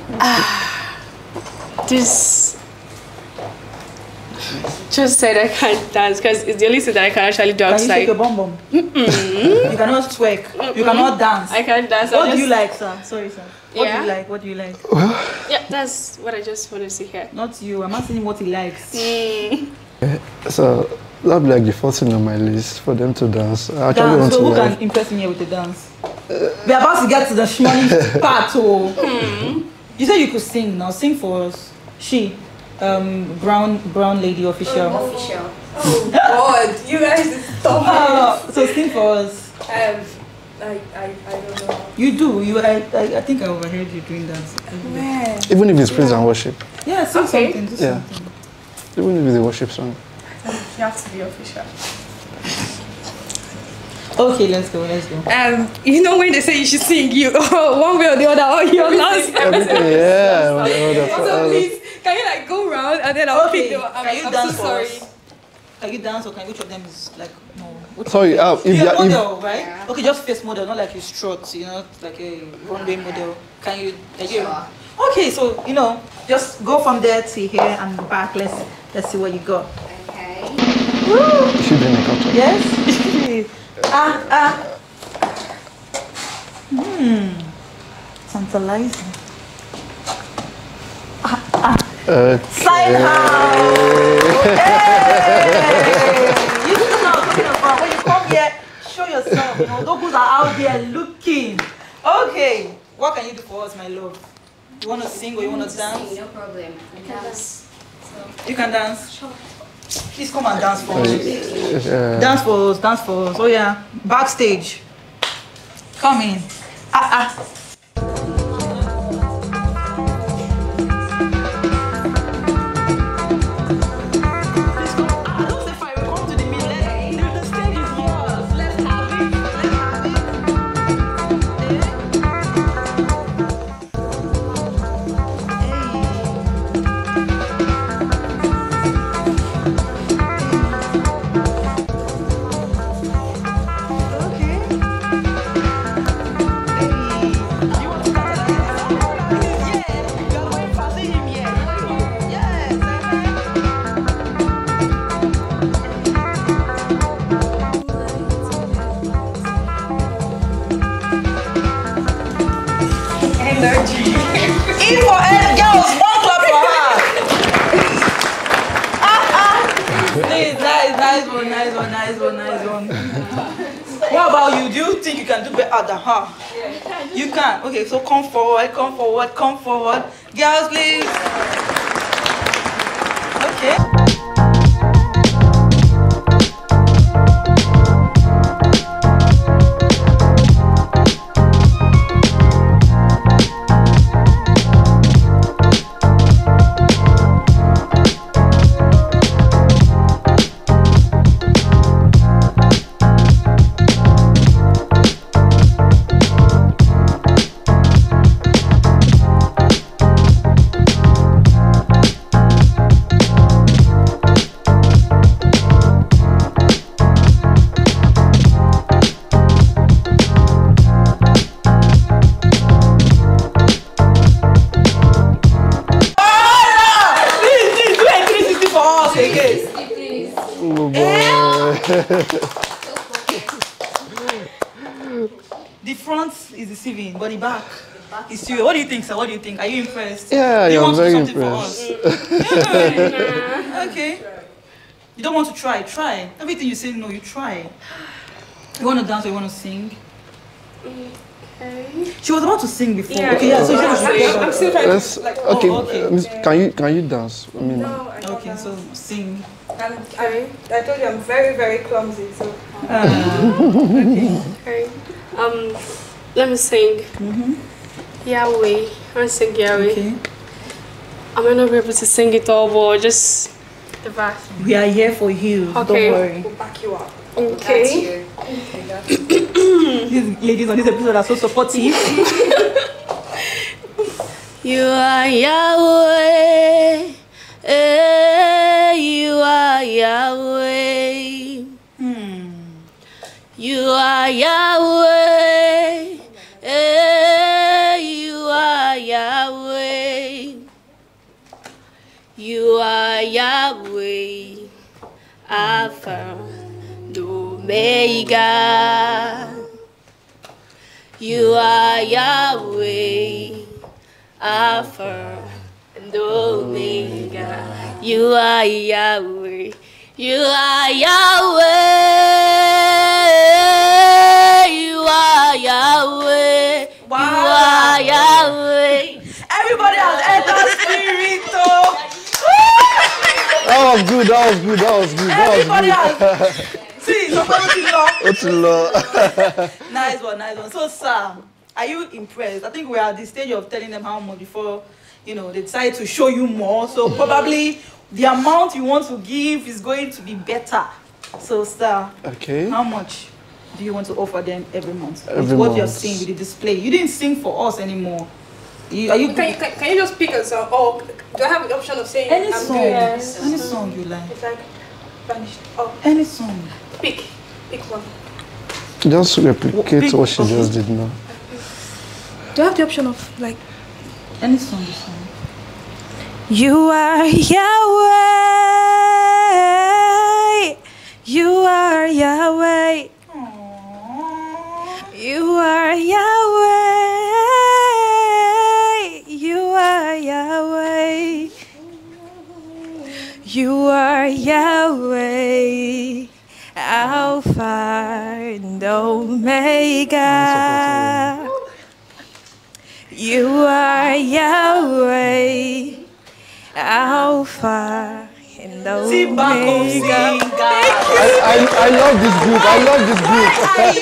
Just said I can't dance because it's the only thing that I can actually do outside. Can you shake your bum bum? You cannot twerk. You cannot dance. I can't dance. What do you like, sir? Sorry, sir. What do you like? Well, yeah, that's what I just want to see here. Not you. I'm asking him what he likes. So that'd be like the first thing on my list for them to dance. I actually want to dance. So who can impress me here with the dance? We're about to get to the shmoney part. You said you could sing. Now sing for us. She. Brown lady official. Official. Oh God, you guys stop it. So sing for us. I don't know. You do. I think I overheard you doing that. Where? Even if it's praise and worship. Yeah, sing something. Do something. Even if it's a worship song. You have to be official. Okay, let's go, you know when they say you should sing, you one way or the other, you're lost. So please, can you like go round and then I'll pick them up? I'm so sorry. Can you dance or can which of them is like more? Sorry, if you're a model, right? Yeah. Okay, just face model, not like you strut, you know, like a runway model. Can you? Okay, so you know, just go from there to here and back. Let's see what you got. Okay. Woo! She didn't make up. Yes. Tantalizing. Okay. Sign hey. You know what I'm talking about. When you come here, show yourself. You know, those girls are out there looking. Okay. What can you do for us, my love? You want to sing or you want to dance? No problem. I can dance. You can dance? Sure. Please come and dance for us. Dance for us, dance for us. Oh yeah, backstage. Come in. Nice one, nice one, nice one, nice one. What about you? Do you think you can do better than her? Yeah, you can. Okay, so come forward, come forward, come forward. Girls, please. Okay. The front is deceiving, but the back is serious. What do you think, sir? What do you think? Are you impressed? Yeah, yeah, I'm very impressed. Do you want to do something for us? Okay. You don't want to try? Try. Everything you say, no, you try. You want to dance or you want to sing? Okay. She was about to sing before. Yeah, okay, yeah, so I'm still trying to, like, okay, oh, okay. Can you dance? I mean, no, I can't. Okay, so sing. I told you I'm very, very clumsy, so... okay. Let me sing. Yahweh. I'm sing Yahweh. Okay. I might not be able to sing it all, but just the verse. We are here for you. Okay. Don't worry. We'll back you up. Okay. These ladies on this episode are so supportive. You are Yahweh. You are Yahweh. You are Yahweh. You are Yahweh. You are Yahweh. Alpha and Omega. You are Yahweh. Alpha and Omega. You are Yahweh. You are Yahweh. You are Yahweh. Wow. You are Yahweh. Everybody has entered Spirito. That was good. That was good. That was good. Everybody has. See, so nice one, nice one. So, sir, are you impressed? I think we are at the stage of telling them how much before, you know, they decide to show you more. So probably the amount you want to give is going to be better. So, sir, okay, how much do you want to offer them every month? Every month. What you're seeing with the display. You didn't sing for us anymore. Can you just pick a song? Or do I have the option of saying any song? Yes. Any song you like. It's like vanished. Oh. Any song. Pick one. Just replicate what she just did now. Do I have the option of, like, any song you sing? You are Yahweh. You are Yahweh. Aww. You are Yahweh. You are Yahweh. You are Yahweh. Alpha and Omega. You are Yahweh. Alpha and Omega. I love this group. I love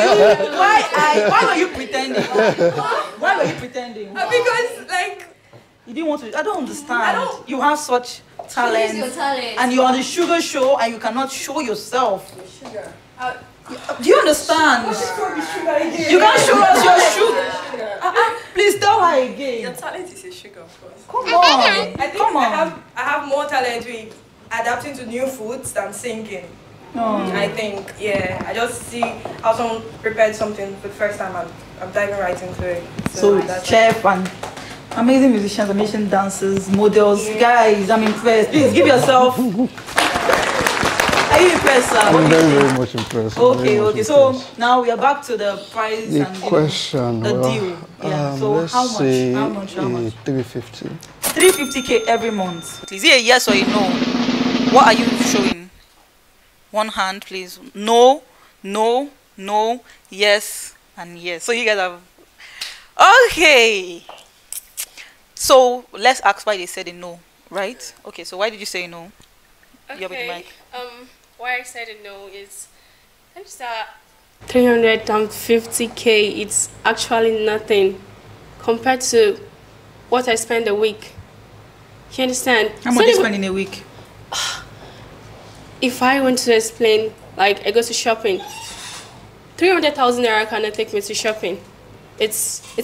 this group. Why were you pretending? Why were you pretending? Because, like, you didn't want to. I don't understand. You have such talent, and you're on the Sugar Show, and you cannot show yourself. Sugar. Do you understand? You can't show us your sugar. Please tell her again. Your talent is a sugar, of course. Come on. I have more talent with adapting to new foods than singing. I think, yeah. I just see how someone prepared something for the first time. I'm diving right into it. So chef and amazing musicians, amazing dancers, models. Yeah. Guys, I'm impressed. Please give yourself. Are you impressed, sir? I'm very much impressed. Okay, okay. So now we are back to the price and question, the deal. Yeah. So how much? How much? How much? 350. 350K every month. Is it a yes or a no? What are you showing? One hand, please. No, no, no, yes, and yes. So you guys have... Okay. So let's ask why they said a no, right? Okay, so why did you say no? Okay, you have the mic. Why I said a no is... I'm just that 350K, it's actually nothing compared to what I spend a week. You understand? How much do you spend in a week? If I want to explain, like, I go to shopping, 300,000 naira cannot take me to shopping. It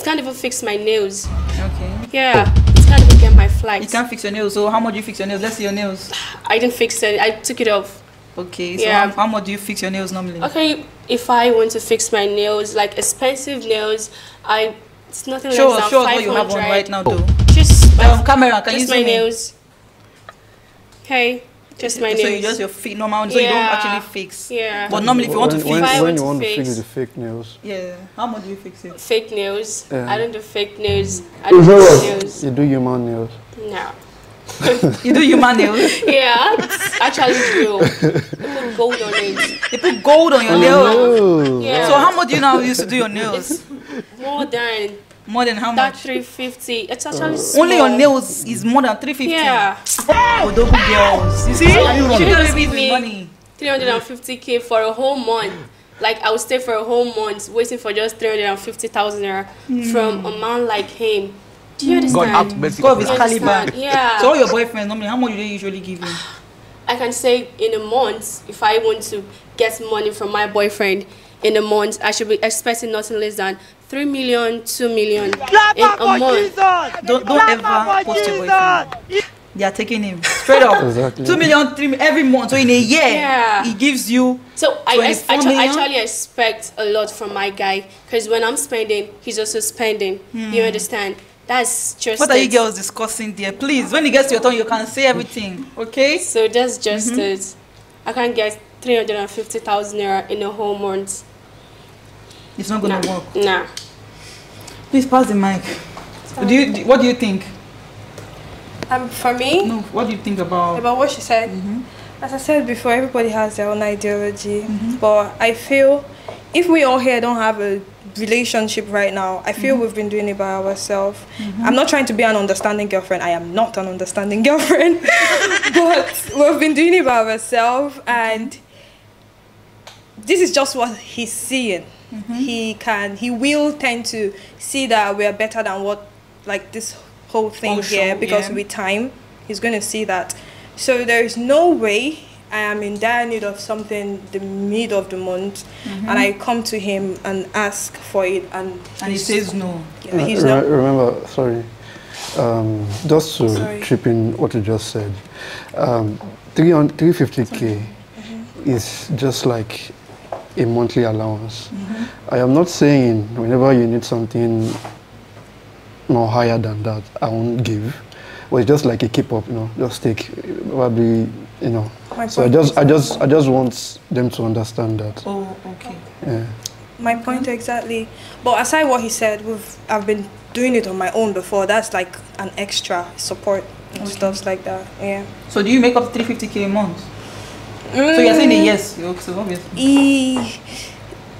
can't even fix my nails. Okay. Yeah, it can't even get my flights. It can't fix your nails. So how much do you fix your nails? Let's see your nails. I didn't fix it. I took it off. Okay, so yeah. How much do you fix your nails normally? Okay, if I want to fix my nails, like expensive nails, it's nothing sure, less than sure 500. Sure, you have one right now though. Just camera, can just you see my nails? Hey, just my nails. So you just your fake normal, so yeah. You don't actually fix. Yeah. But normally, if you want to fix, when you want to fix the fake nails. Yeah. How much do you fix it? Fake nails. Yeah. I don't do fake nails. I do nails. You do human nails. No. You do human nails? Yeah, it's actually true. They put gold on it. They put gold on your nails? Yeah. So how much do you now use to do your nails? It's more than how much? That 350. It's actually small. Only your nails is more than 350? Yeah. Oh, double girls. You see? You 350K for a whole month. Like, I would stay for a whole month waiting for just 350,000 from a man like him. Do you understand? God is caliber. Yeah. So all your boyfriends, normally, how much do they usually give you? I can say in a month, if I want to get money from my boyfriend in a month, I should be expecting nothing less than 3 million, 2 million in a month. Don't ever post your boyfriend. They are taking him straight up. Exactly. 2 million, 3 million every month. So in a year, yeah. He gives you. So I actually expect a lot from my guy because when I'm spending, he's also spending. You understand? That's just what are you girls discussing there? Please, when it gets to your turn, you can say everything, okay? So that's just it. I can't get 350,000 naira in a whole month. It's not gonna work. Nah. Please pass the mic. What do you think? For me? No. What do you think about what she said? As I said before, everybody has their own ideology, but I feel if we all here don't have a relationship right now, I feel we've been doing it by ourselves. I'm not trying to be an understanding girlfriend. I am not an understanding girlfriend. But we've been doing it by ourselves, and this is just what he's seeing. He will tend to see that we are better than what, like this whole thing here, because with time, he's going to see that. So there is no way I am in dire need of something the mid of the month, and I come to him and ask for it, and he says no. Yeah, he's not. Remember, sorry, just to chip in what you just said, 350K is just like a monthly allowance. I am not saying whenever you need something more higher than that, I won't give. But it's just like a keep up, you know, just take probably, you know. So I just want them to understand that. Oh, okay. Yeah. My point exactly. But aside what he said, I've been doing it on my own before. That's like an extra support and stuff like that. Yeah. So do you make up 350K a month? So you're saying a yes, so obviously.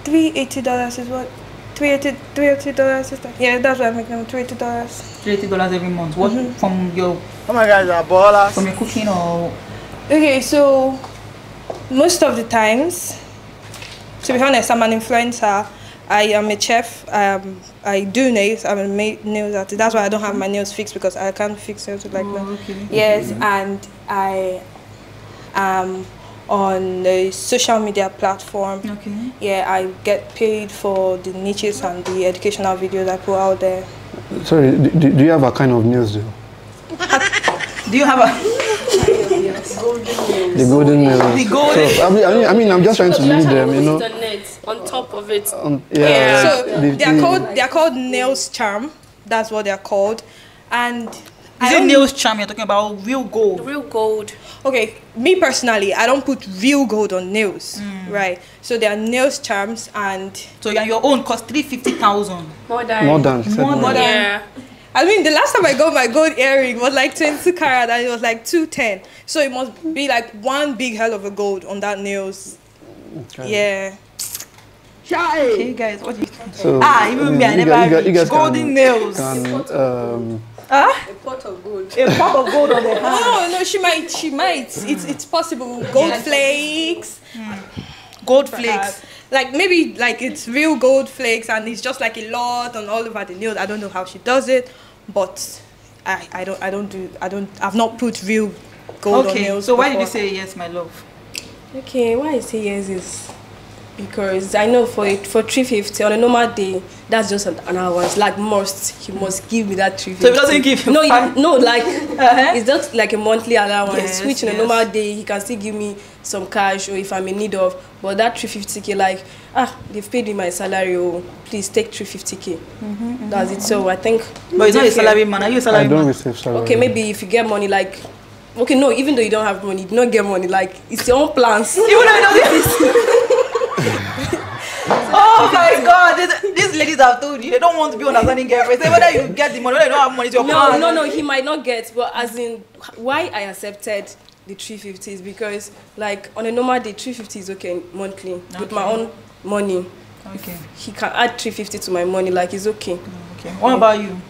$380 is what? $380 is that? Yeah, that's what I make them. $380. $380 every month. What from your? Oh my God, you're ballers. From your cooking or? Okay, so most of the times, to be honest, I'm an influencer. I am a chef. I do nails. I'm a nails artist. That's why I don't have my nails fixed, because I can't fix nails like that. Okay. Yes, and I am on a social media platform. Okay. Yeah, I get paid for the niches and the educational videos I put out there. Sorry, do you have a kind of nails deal? Do you have a? The golden nails. The golden. So, I mean, I'm just trying to lead them, you know. The net on top of it. So they are called nails charm. That's what they are called. And is it nails charm you're talking about? Real gold. Real gold. Okay, me personally, I don't put real gold on nails, right? So they are nails charms, and so your own cost 350,000. More than. More than. I mean, the last time I got my gold earring was like 22 carat and it was like 210. So it must be like one big hell of a gold on that nails. Okay. Yeah. Okay, guys, what do you think? So, even me, I never reached golden nails. A pot of gold. A pot of gold on the hand. No, she might. It's possible. Gold flakes. Gold flakes. Like maybe like it's real gold flakes and it's just like a lot on all over the nails. I don't know how she does it, but I've not put real gold on nails. So why did you say yes, my love? Okay, why I say yes is because I know for 350 on a normal day, that's just an hour. It's like he must give me that 350. So he doesn't give you it's just like a monthly allowance, which on a normal day he can still give me some cash or if I'm in need of, but that 350k, like, they've paid me my salary, oh, please take 350k. That's it. So I think. But it's not a salary man, are you a salary man? I don't receive salary. Okay, maybe if you get money, like, okay, no, even though you don't have money, you don't get money, like, it's your own plans. Even though you don't Oh my God! These ladies have told you they don't want to be on Azani girlfriend. So whether you get the money, whether you don't have money, it's your plan. No. He might not get, but as in, why I accepted the 350 is because, like, on a normal day, 350 is okay monthly with my own money. Okay. He can add 350 to my money, like it's okay. Okay. What about you?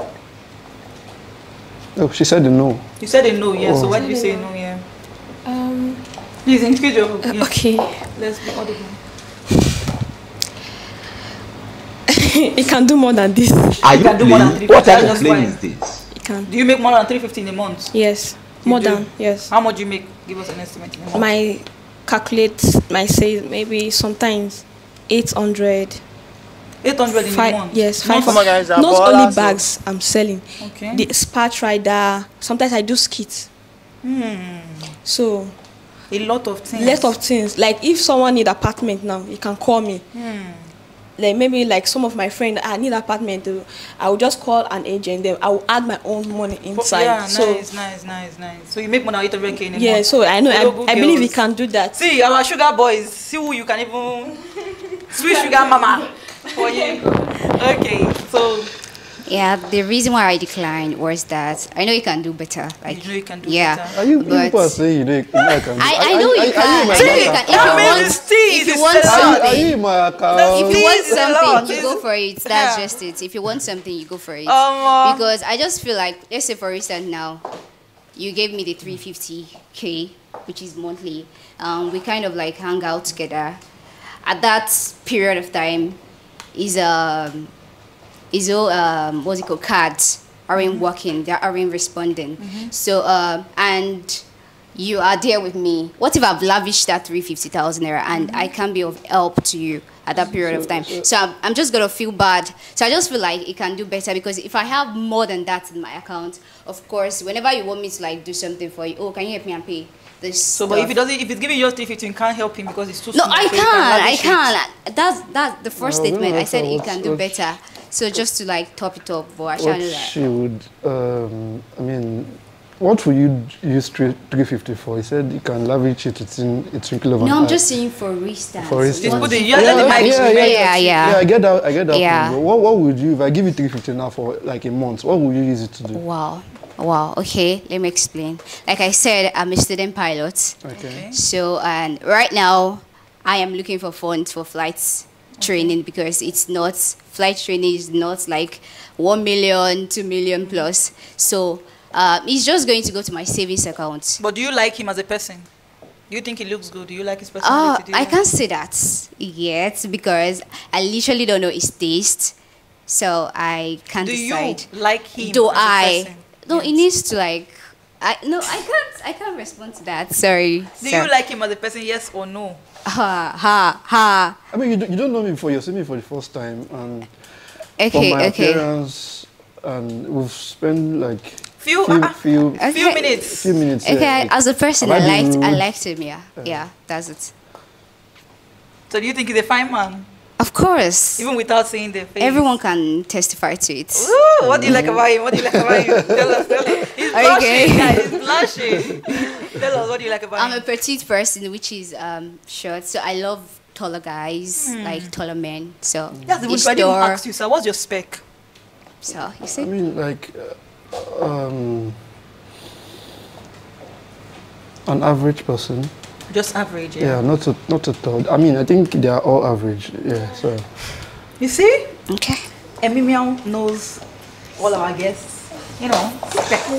Oh, she said a no. You said a no, yeah. Oh. So why did you say no, yeah? Please include your. Yeah. Okay. Let's be audible. It can do more than this. What type of plane is this? It can. Do you make more than 350 in a month? Yes. How much do you make? Give us an estimate in a month. I say maybe sometimes 800. 800 in a month? Yes. Not only bags I'm selling. Okay. The Spark Rider. Sometimes I do skits. So. A lot of things. Like if someone need apartment now, you can call me. Like maybe like some of my friends, I need apartment. I will just call an agent. Then I will add my own money inside. Yeah, so, nice. So you make money out of renting. Yeah, so I know. I believe we can do that. See our sugar boys. See who you can even sweet sugar mama for you. Okay, so. Yeah, the reason why I declined was that I know you can do better. Like, you know you can do better. Are you people saying you know you can do? I know you can. If you want something, you go for it. That's just it. If you want something, you go for it. Because I just feel like, let's say for instance now, you gave me the 350k, which is monthly. We kind of like hang out together. At that period of time, what's it called? Cards aren't working. They aren't responding. So, and you are there with me. What if I've lavished that 350,000 naira and I can't be of help to you at that period of time? So I'm just gonna feel bad. So I just feel like it can do better because if I have more than that in my account, of course, whenever you want me to like do something for you, oh, can you help me and pay? So, but if it's giving you 350, you can't help him because it's too small. No, I can't. That's the first statement. I said it can do better. So just to like top it up, for what would you use 350 for? He said you can lavish it. It's relevant. No, I'm just saying for instance. I get that. Yeah. What would you, if I give you 350 now for like a month? What would you use it to do? Wow. Okay, let me explain. Like I said, I'm a student pilot. Okay. So and right now, I am looking for funds for flights training because flight training is not like 1 million, 2 million plus. So it's just going to go to my savings account. But do you like him as a person? Do you think he looks good? Do you like his personality? I can't say that yet because I literally don't know his taste. So I can't decide. Do you like him as a person? No, it needs to like... I can't respond to that. Sorry. Do you like him as a person, yes or no? I mean, you don't know me before. You're seeing me for the first time, and appearance, and we've spent like few minutes. Okay, as a person, I liked him. Yeah, that's it. So, do you think he's a fine man? Of course. Even without seeing the face. Everyone can testify to it. Ooh, what do you like about him? Tell us. He's blushing. Tell us, what do you like about him? I'm a petite person, which is short. So I love taller guys, like taller men. So that's the one I didn't ask you, sir. What's your spec? So, you see? I mean, like, an average person. Just average, yeah? Yeah, not a third. I mean, I think they are all average, yeah, so. You see? Okay. Emmy Meow knows all of our guests, you know.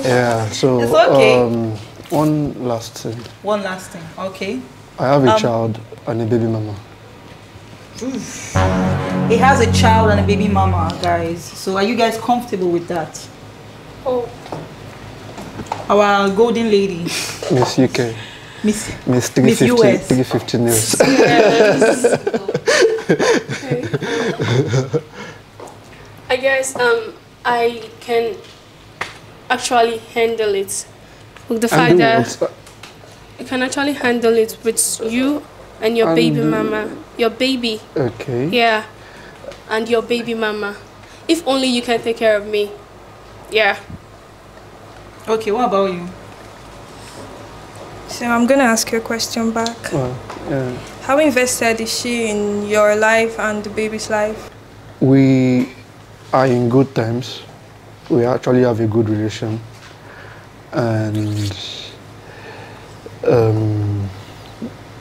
Yeah, so. It's okay. One last thing. One last thing, okay. I have a child and a baby mama. Oof. He has a child and a baby mama, guys. So are you guys comfortable with that? Oh. Our golden lady. Miss UK. Miss 350 News. Yes. Okay. I guess I can actually handle it. With the fact that I can actually handle it with you and your baby mama. Your baby. Okay. Yeah. And your baby mama. If only you can take care of me. Yeah. Okay, what about you? So I'm going to ask you a question back. Oh, yeah. How invested is she in your life and the baby's life? We are in good times. We actually have a good relation. And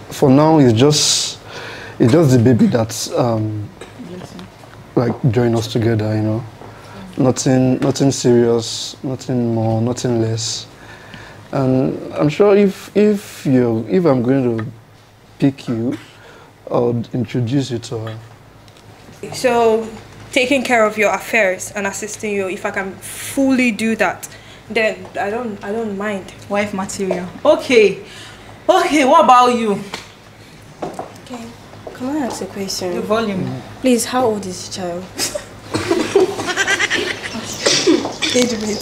for now, it's just the baby that's like join us together, you know. Nothing serious, nothing more, nothing less. And I'm sure if I'm going to pick you, I'll introduce you to her. So taking care of your affairs and assisting you, if I can fully do that, then I don't mind. Wife material. Okay. Okay, what about you? Okay. Can I ask a question? The volume. Please, how old is the child? Age bit.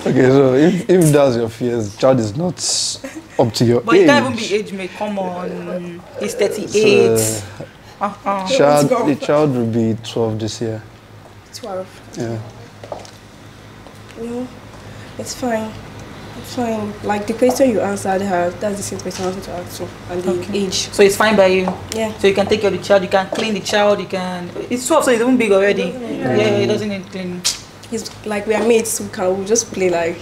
Okay, so if that's your fears, child is not up to your age. But it can't even be age mate, come on. It's 38. So, the child will be 12 this year. 12? Yeah. No, it's fine. It's fine. Like the question you answered her, that's the same question I wanted to ask you. And the age. So it's fine by you? Yeah. So you can take care of the child, you can clean the child, you can... It's 12, so it's even big already. Yeah, it doesn't need cleaning. It's like we are mates, we'll just play like...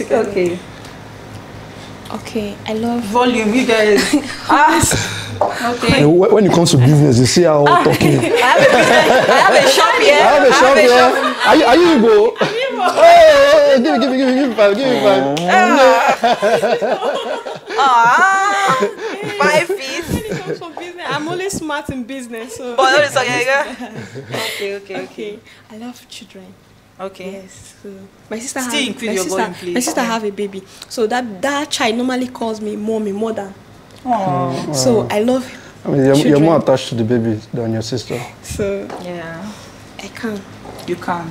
Okay. Okay, I love... Volume, you guys. Okay. When it comes to business, you see how I'm talking. I have a shop here. Are you able? Hey, give me five. No. 5 feet. When it comes to business, I'm only smart in business. So. But it's okay. I love children. Okay. Yes. So my sister have a baby. So that child normally calls me mommy more than. Aww. So I love. I mean, you're more attached to the baby than your sister. So yeah, I can. You can.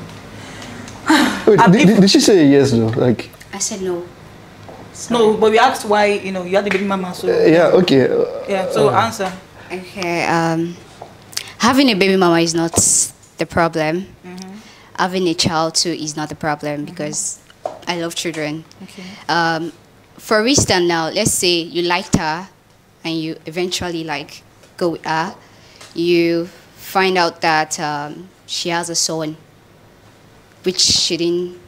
Wait, did she say yes though? Like I said no. Sorry. No, but we asked why. You know, you had the baby mama. So yeah. Okay. Yeah. So answer. Okay. Having a baby mama is not the problem. Having a child too is not a problem because I love children. Okay. For instance now, let's say you liked her and you eventually like go with her. You find out that she has a son, which she didn't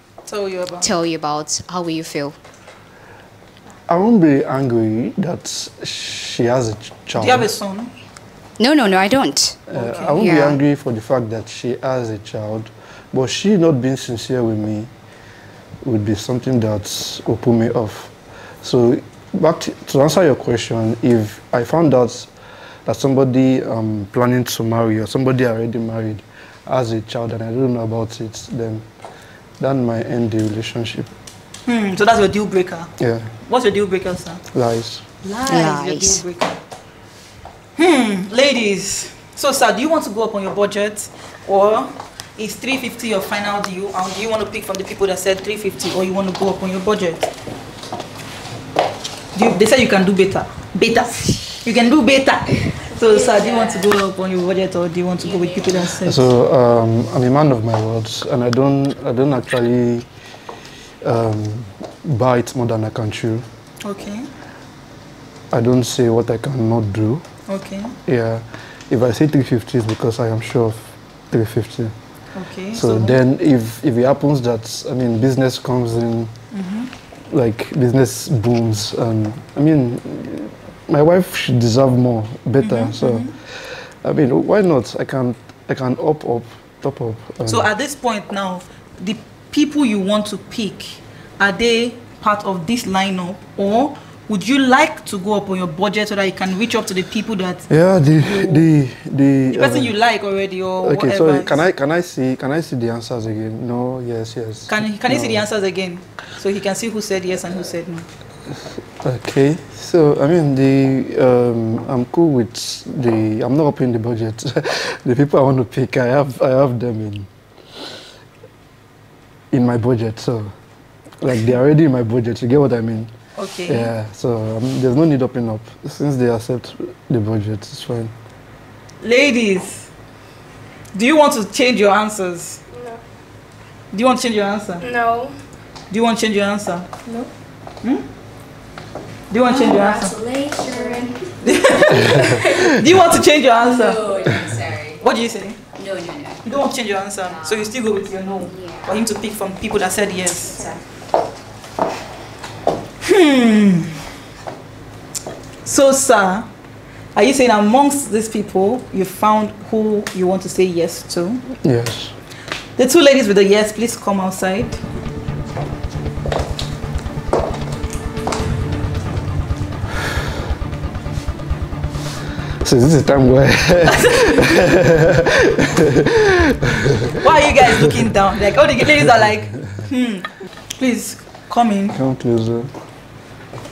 tell you about. How will you feel? I won't be angry that she has a child. Do you have a son? No, I don't. Okay. I won't be angry for the fact that she has a child. But she not being sincere with me would be something that will put me off. So back to answer your question, if I found out that somebody planning to marry or somebody already married has a child and I don't know about it, then that might end the relationship. So that's your deal breaker? Yeah. What's your deal breaker, sir? Lies. Lies. Your deal breaker. Ladies, so sir, do you want to go up on your budget or... Is 350 your final deal? And do you want to pick from the people that said 350 or you want to go up on your budget? They said you can do better. Better. You can do better. So, sir, do you want to go up on your budget or do you want to go with people that said? So, I'm a man of my words and I don't actually bite more than I can chew. Okay. I don't say what I cannot do. Okay. Yeah. If I say 350, it's because I am sure of 350. Okay. So then if it happens that, I mean, business comes in, like business booms, and I mean, my wife should deserve more, better. So, I mean, why not? I can top up. So at this point now, the people you want to pick, are they part of this lineup, or would you like to go up on your budget so that you can reach up to the people that? Yeah, the person you like already, or okay, whatever. Okay, so can I see the answers again? No, yes. Can you see the answers again, so he can see who said yes and who said no? Okay, so I mean I'm cool with the. I'm not opening the budget. The people I want to pick, I have them in my budget. So, like, they're already in my budget. You get what I mean? Okay. Yeah. So there's no need opening up since they accept the budget. It's fine. Ladies, do you want to change your answers? No. Do you want to change your answer? No. Do you want to change your answer? No. Do you want to change your answer? Do you want to change your answer? No, I'm sorry. What do you say? No. You don't want to change your answer, so you still go with your no. Yeah. For him to pick from people that said yes. So, sir, are you saying amongst these people, you found who you want to say yes to? Yes. The two ladies with the yes, please come outside. So this is the time where why are you guys looking down? Like all the ladies are like, Please come in. Come closer.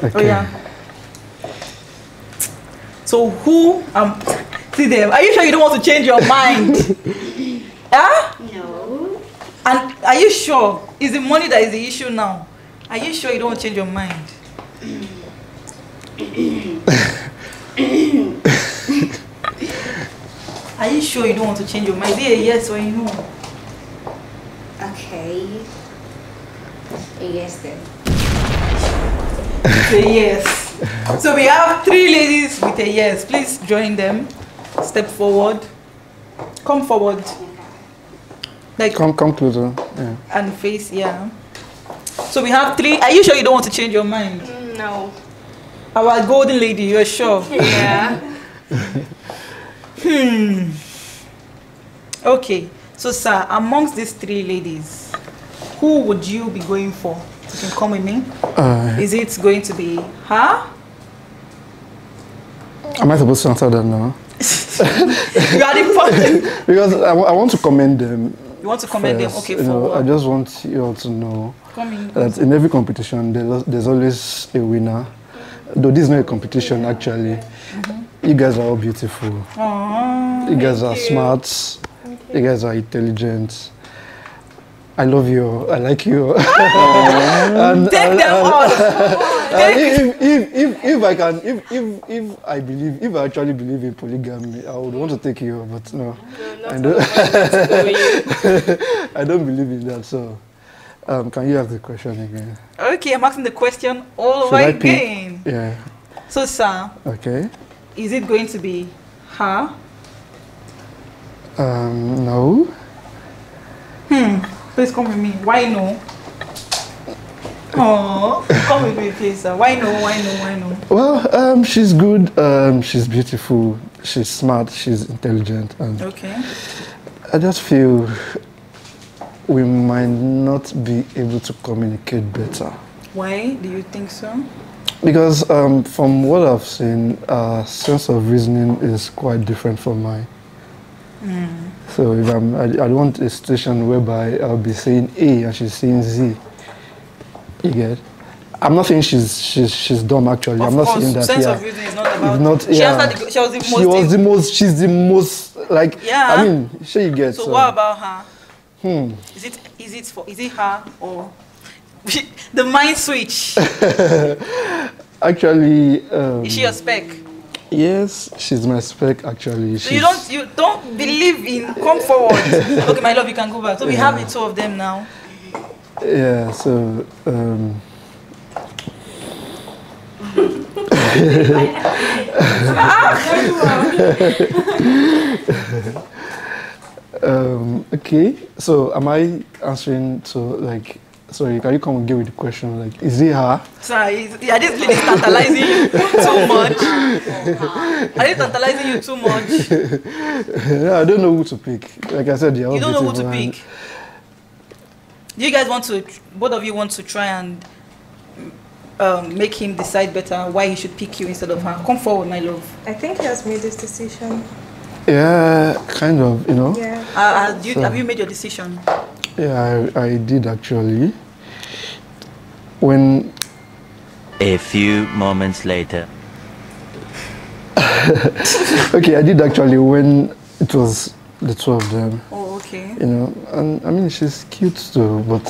Okay. Oh yeah. So who see them? Are you sure you don't want to change your mind? No. And are you sure? Is the money that is the issue now? Are you sure you don't want to change your mind? Are you sure you don't want to change your mind? Is it a yes or a no? Okay. A yes then. It's a yes. So we have three ladies with a yes. Please join them. Step forward. Come forward. Like come closer. Yeah. And face, yeah. So we have three. Are you sure you don't want to change your mind? No. Our golden lady, you're sure? Yeah. Okay, so sir, amongst these three ladies, who would you be going for? You can come with me. Is it going to be her? Am I supposed to answer that now? You are the person. Because I want to commend them. You want to commend them? Okay, I just want you all to know that in every competition, there's always a winner. Though this is not a competition, actually. You guys are all beautiful. Aww, you guys are smart. You guys are intelligent. I love you. I like you. Take them all. If I actually believe in polygamy, I would want to take you, but no. I don't believe in that. So, can you ask the question again? Okay, I'm asking the question all over again. Yeah. So, sir. Okay. Is it going to be her? No. Please come with me. Why no? Oh, come with me, please, sir. Why no? Well, she's good. She's beautiful. She's smart. She's intelligent. And okay. I just feel we might not be able to communicate better. Why do you think so? Because from what I've seen, her sense of reasoning is quite different from mine. So if I want a situation whereby I'll be saying A and she's saying Z. You get? I'm not saying she's dumb, actually. Of I'm course, not saying that. Sense of reasoning is not about. She gets. So what about her? Is it her or? The mind switch. Actually, is she your spec? Yes, she's my spec. Actually, so you don't believe in come forward. Okay, my love, you can go back. So we have the two of them now. Yeah. So. Okay, so am I answering to, like, sorry, can you come again with the question? Like, is it her? Sorry, are this lady tantalizing you too much? Are they tantalizing you too much? I don't know who to pick. Like I said, yeah, you don't know who to pick. Do you guys want to, both of you want to try and make him decide better why he should pick you instead of her? Come forward, my love. I think he has made his decision. Yeah, kind of, you know. Yeah. Have you made your decision? Yeah, I did actually. When a few moments later. Okay, I did actually when it was the two of them. Oh, okay. You know, and I mean she's cute too, but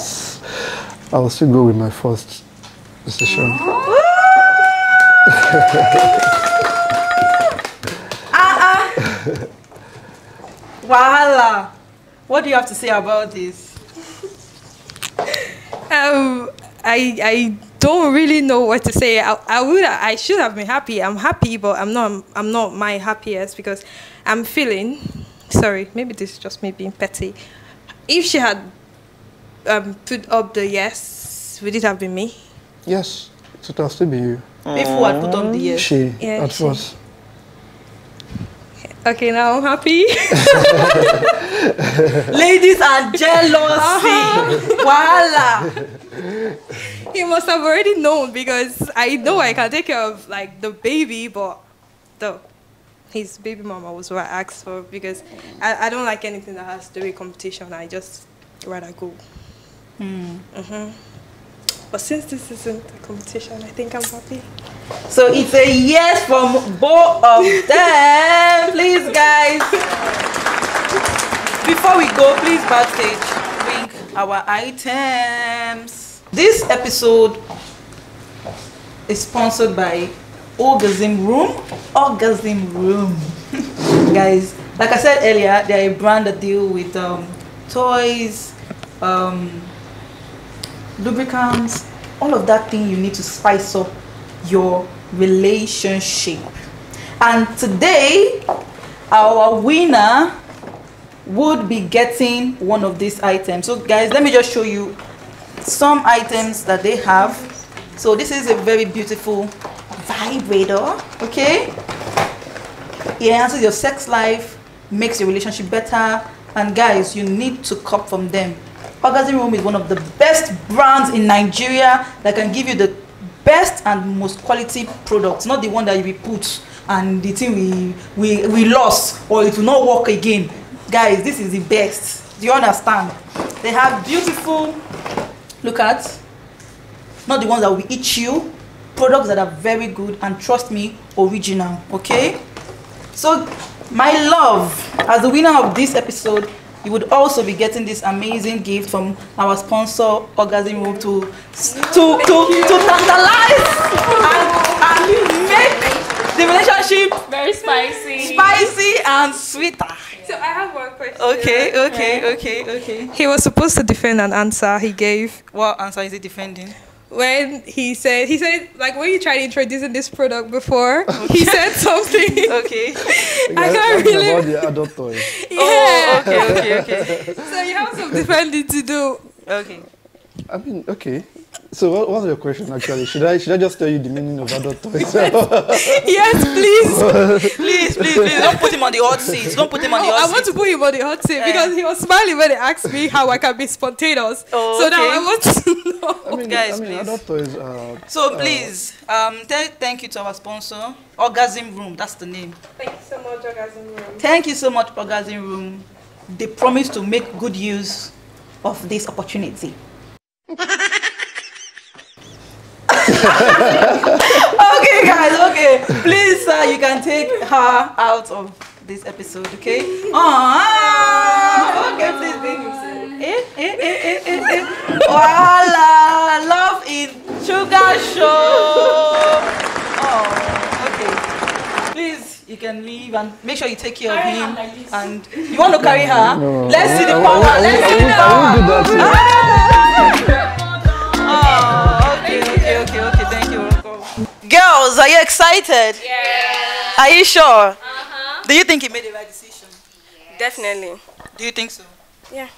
I'll still go with my first decision. Wahala, what do you have to say about this? I don't really know what to say. I should have been happy. I'm happy, but I'm not my happiest because I'm feeling. Sorry, maybe this is just me being petty. If she had put up the yes, would it have been me? Yes, it would have still been you. If who had put up the yes? She. Yeah, at first. Okay, now I'm happy. Ladies are jealous. Voila. You must have already known because I know I can take care of like the baby, but the his baby mama was what I asked for because I don't like anything that has to do with competition. I just rather go. Mm. Mm-hmm. But since this isn't a competition, I think I'm happy. So it's a yes from both of them. Please, guys. Before we go, please backstage bring our items. This episode is sponsored by Orgasm Room. Orgasm Room. Guys, like I said earlier, they're a brand that deal with toys, lubricants, all of that thing you need to spice up your relationship. And today our winner would be getting one of these items. So guys, let me just show you some items that they have. So this is a very beautiful vibrator. Okay, it enhances your sex life, makes your relationship better, and guys, you need to cop from them. Orgasm Room is one of the best brands in Nigeria that can give you the best and most quality products, not the one that we put and the thing we lost or it will not work again. Guys, this is the best. Do you understand? They have beautiful, look at, not the ones that will eat you, products that are very good and trust me, original. Okay, so my love, as the winner of this episode, you would also be getting this amazing gift from our sponsor, Orgasm Room, to tantalize and make the relationship very spicy and sweeter. So I have one question. Okay. He was supposed to defend an answer he gave. What answer is he defending? When he said, like, when you tried introducing this product before, okay. He said something. Okay. I can't really. About the adult toy. Yeah. Oh, okay. So you have some defending to do. Okay. I mean, okay. So what was your question, actually? Should I just tell you the meaning of adult toys? Yes, please. Please. Don't put him on the hot seat. I want to put him on the hot seat because he was smiling when he asked me how I can be spontaneous. Oh, so okay. Now I want to know. I mean, guys, please. Adult toys are, so please, thank you to our sponsor, Orgasm Room. That's the name. Thank you so much, Orgasm Room. Thank you so much, Orgasm Room. They promise to make good use of this opportunity. Okay, guys, okay. Please, sir, you can take her out of this episode, okay? Aww. Okay, please, voila, love is Sugar Show. Oh, okay. Please, you can leave and make sure you take care of him. And you want to carry her? No. Let's see the power. Let's see the power. Okay, thank you. Girls, are you excited? Yeah. Are you sure? Uh-huh. Do you think he made the right decision? Yeah. Definitely. Do you think so? Yeah.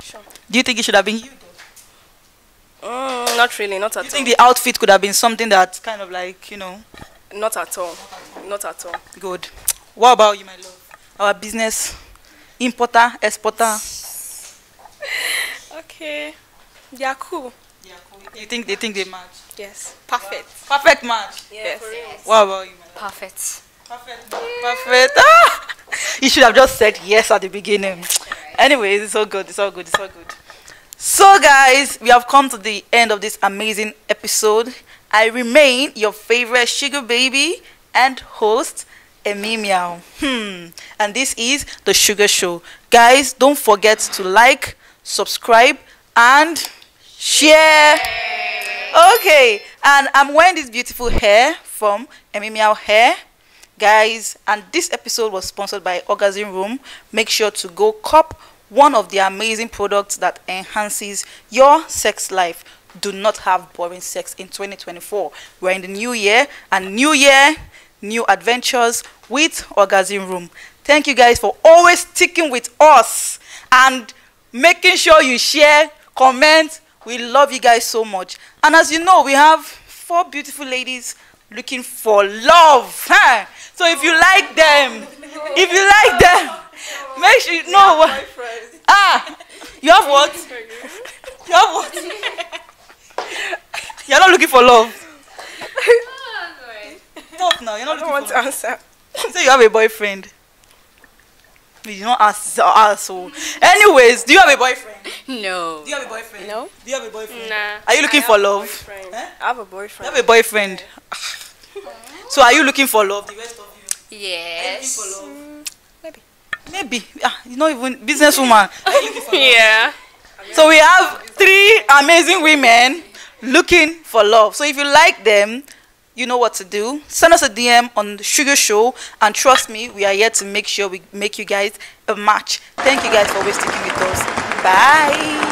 Sure. Do you think it should have been you though? Not really, not at all. You think the outfit could have been something that's kind of like, you know? Not at all. Not at all. Good. What about you, my love? Our business importer, exporter. Okay. They are cool. Yeah, cool. You think they match? Yes. Perfect. Wow. Perfect match. Yes. Yes. What about you, my love? Perfect. Perfect. Perfect. Ah! You should have just said yes at the beginning. Anyways, it's all good. It's all good. It's all good. So, guys, we have come to the end of this amazing episode. I remain your favorite sugar baby and host, Emimial. And this is The Sugar Show. Guys, don't forget to like, subscribe, and share. Okay. And I'm wearing this beautiful hair from Emmy Meow Hair. Guys, and this episode was sponsored by Orgasm Room. Make sure to go cop one of the amazing products that enhances your sex life. Do not have boring sex in 2024. We're in the new year, and new year, new adventures with Orgasm Room. Thank you guys for always sticking with us and making sure you share, comment. We love you guys so much. And as you know, we have 4 beautiful ladies looking for love, huh? So if you like them, if you like them, make sure you know what. Ah, you have what? You have what? You're not looking for love. Talk now. You're not looking for love. I don't want to answer. So you have a boyfriend. You don't ask, asshole. Anyways, do you have a boyfriend? No. Do you have a boyfriend? No. Do you have a boyfriend? Nah. Are you looking for love? Huh? I have a boyfriend. You have a boyfriend. So are you looking for love? The rest of you? Yes. Are you looking for love? Maybe. Maybe. You're not even businesswoman. Are you looking for love? Yeah. So we have 3 amazing women looking for love. So if you like them, you know what to do. Send us a DM on The Sugar Show, and trust me, we are here to make sure we make you guys a match. Thank you guys for always sticking with us. Bye.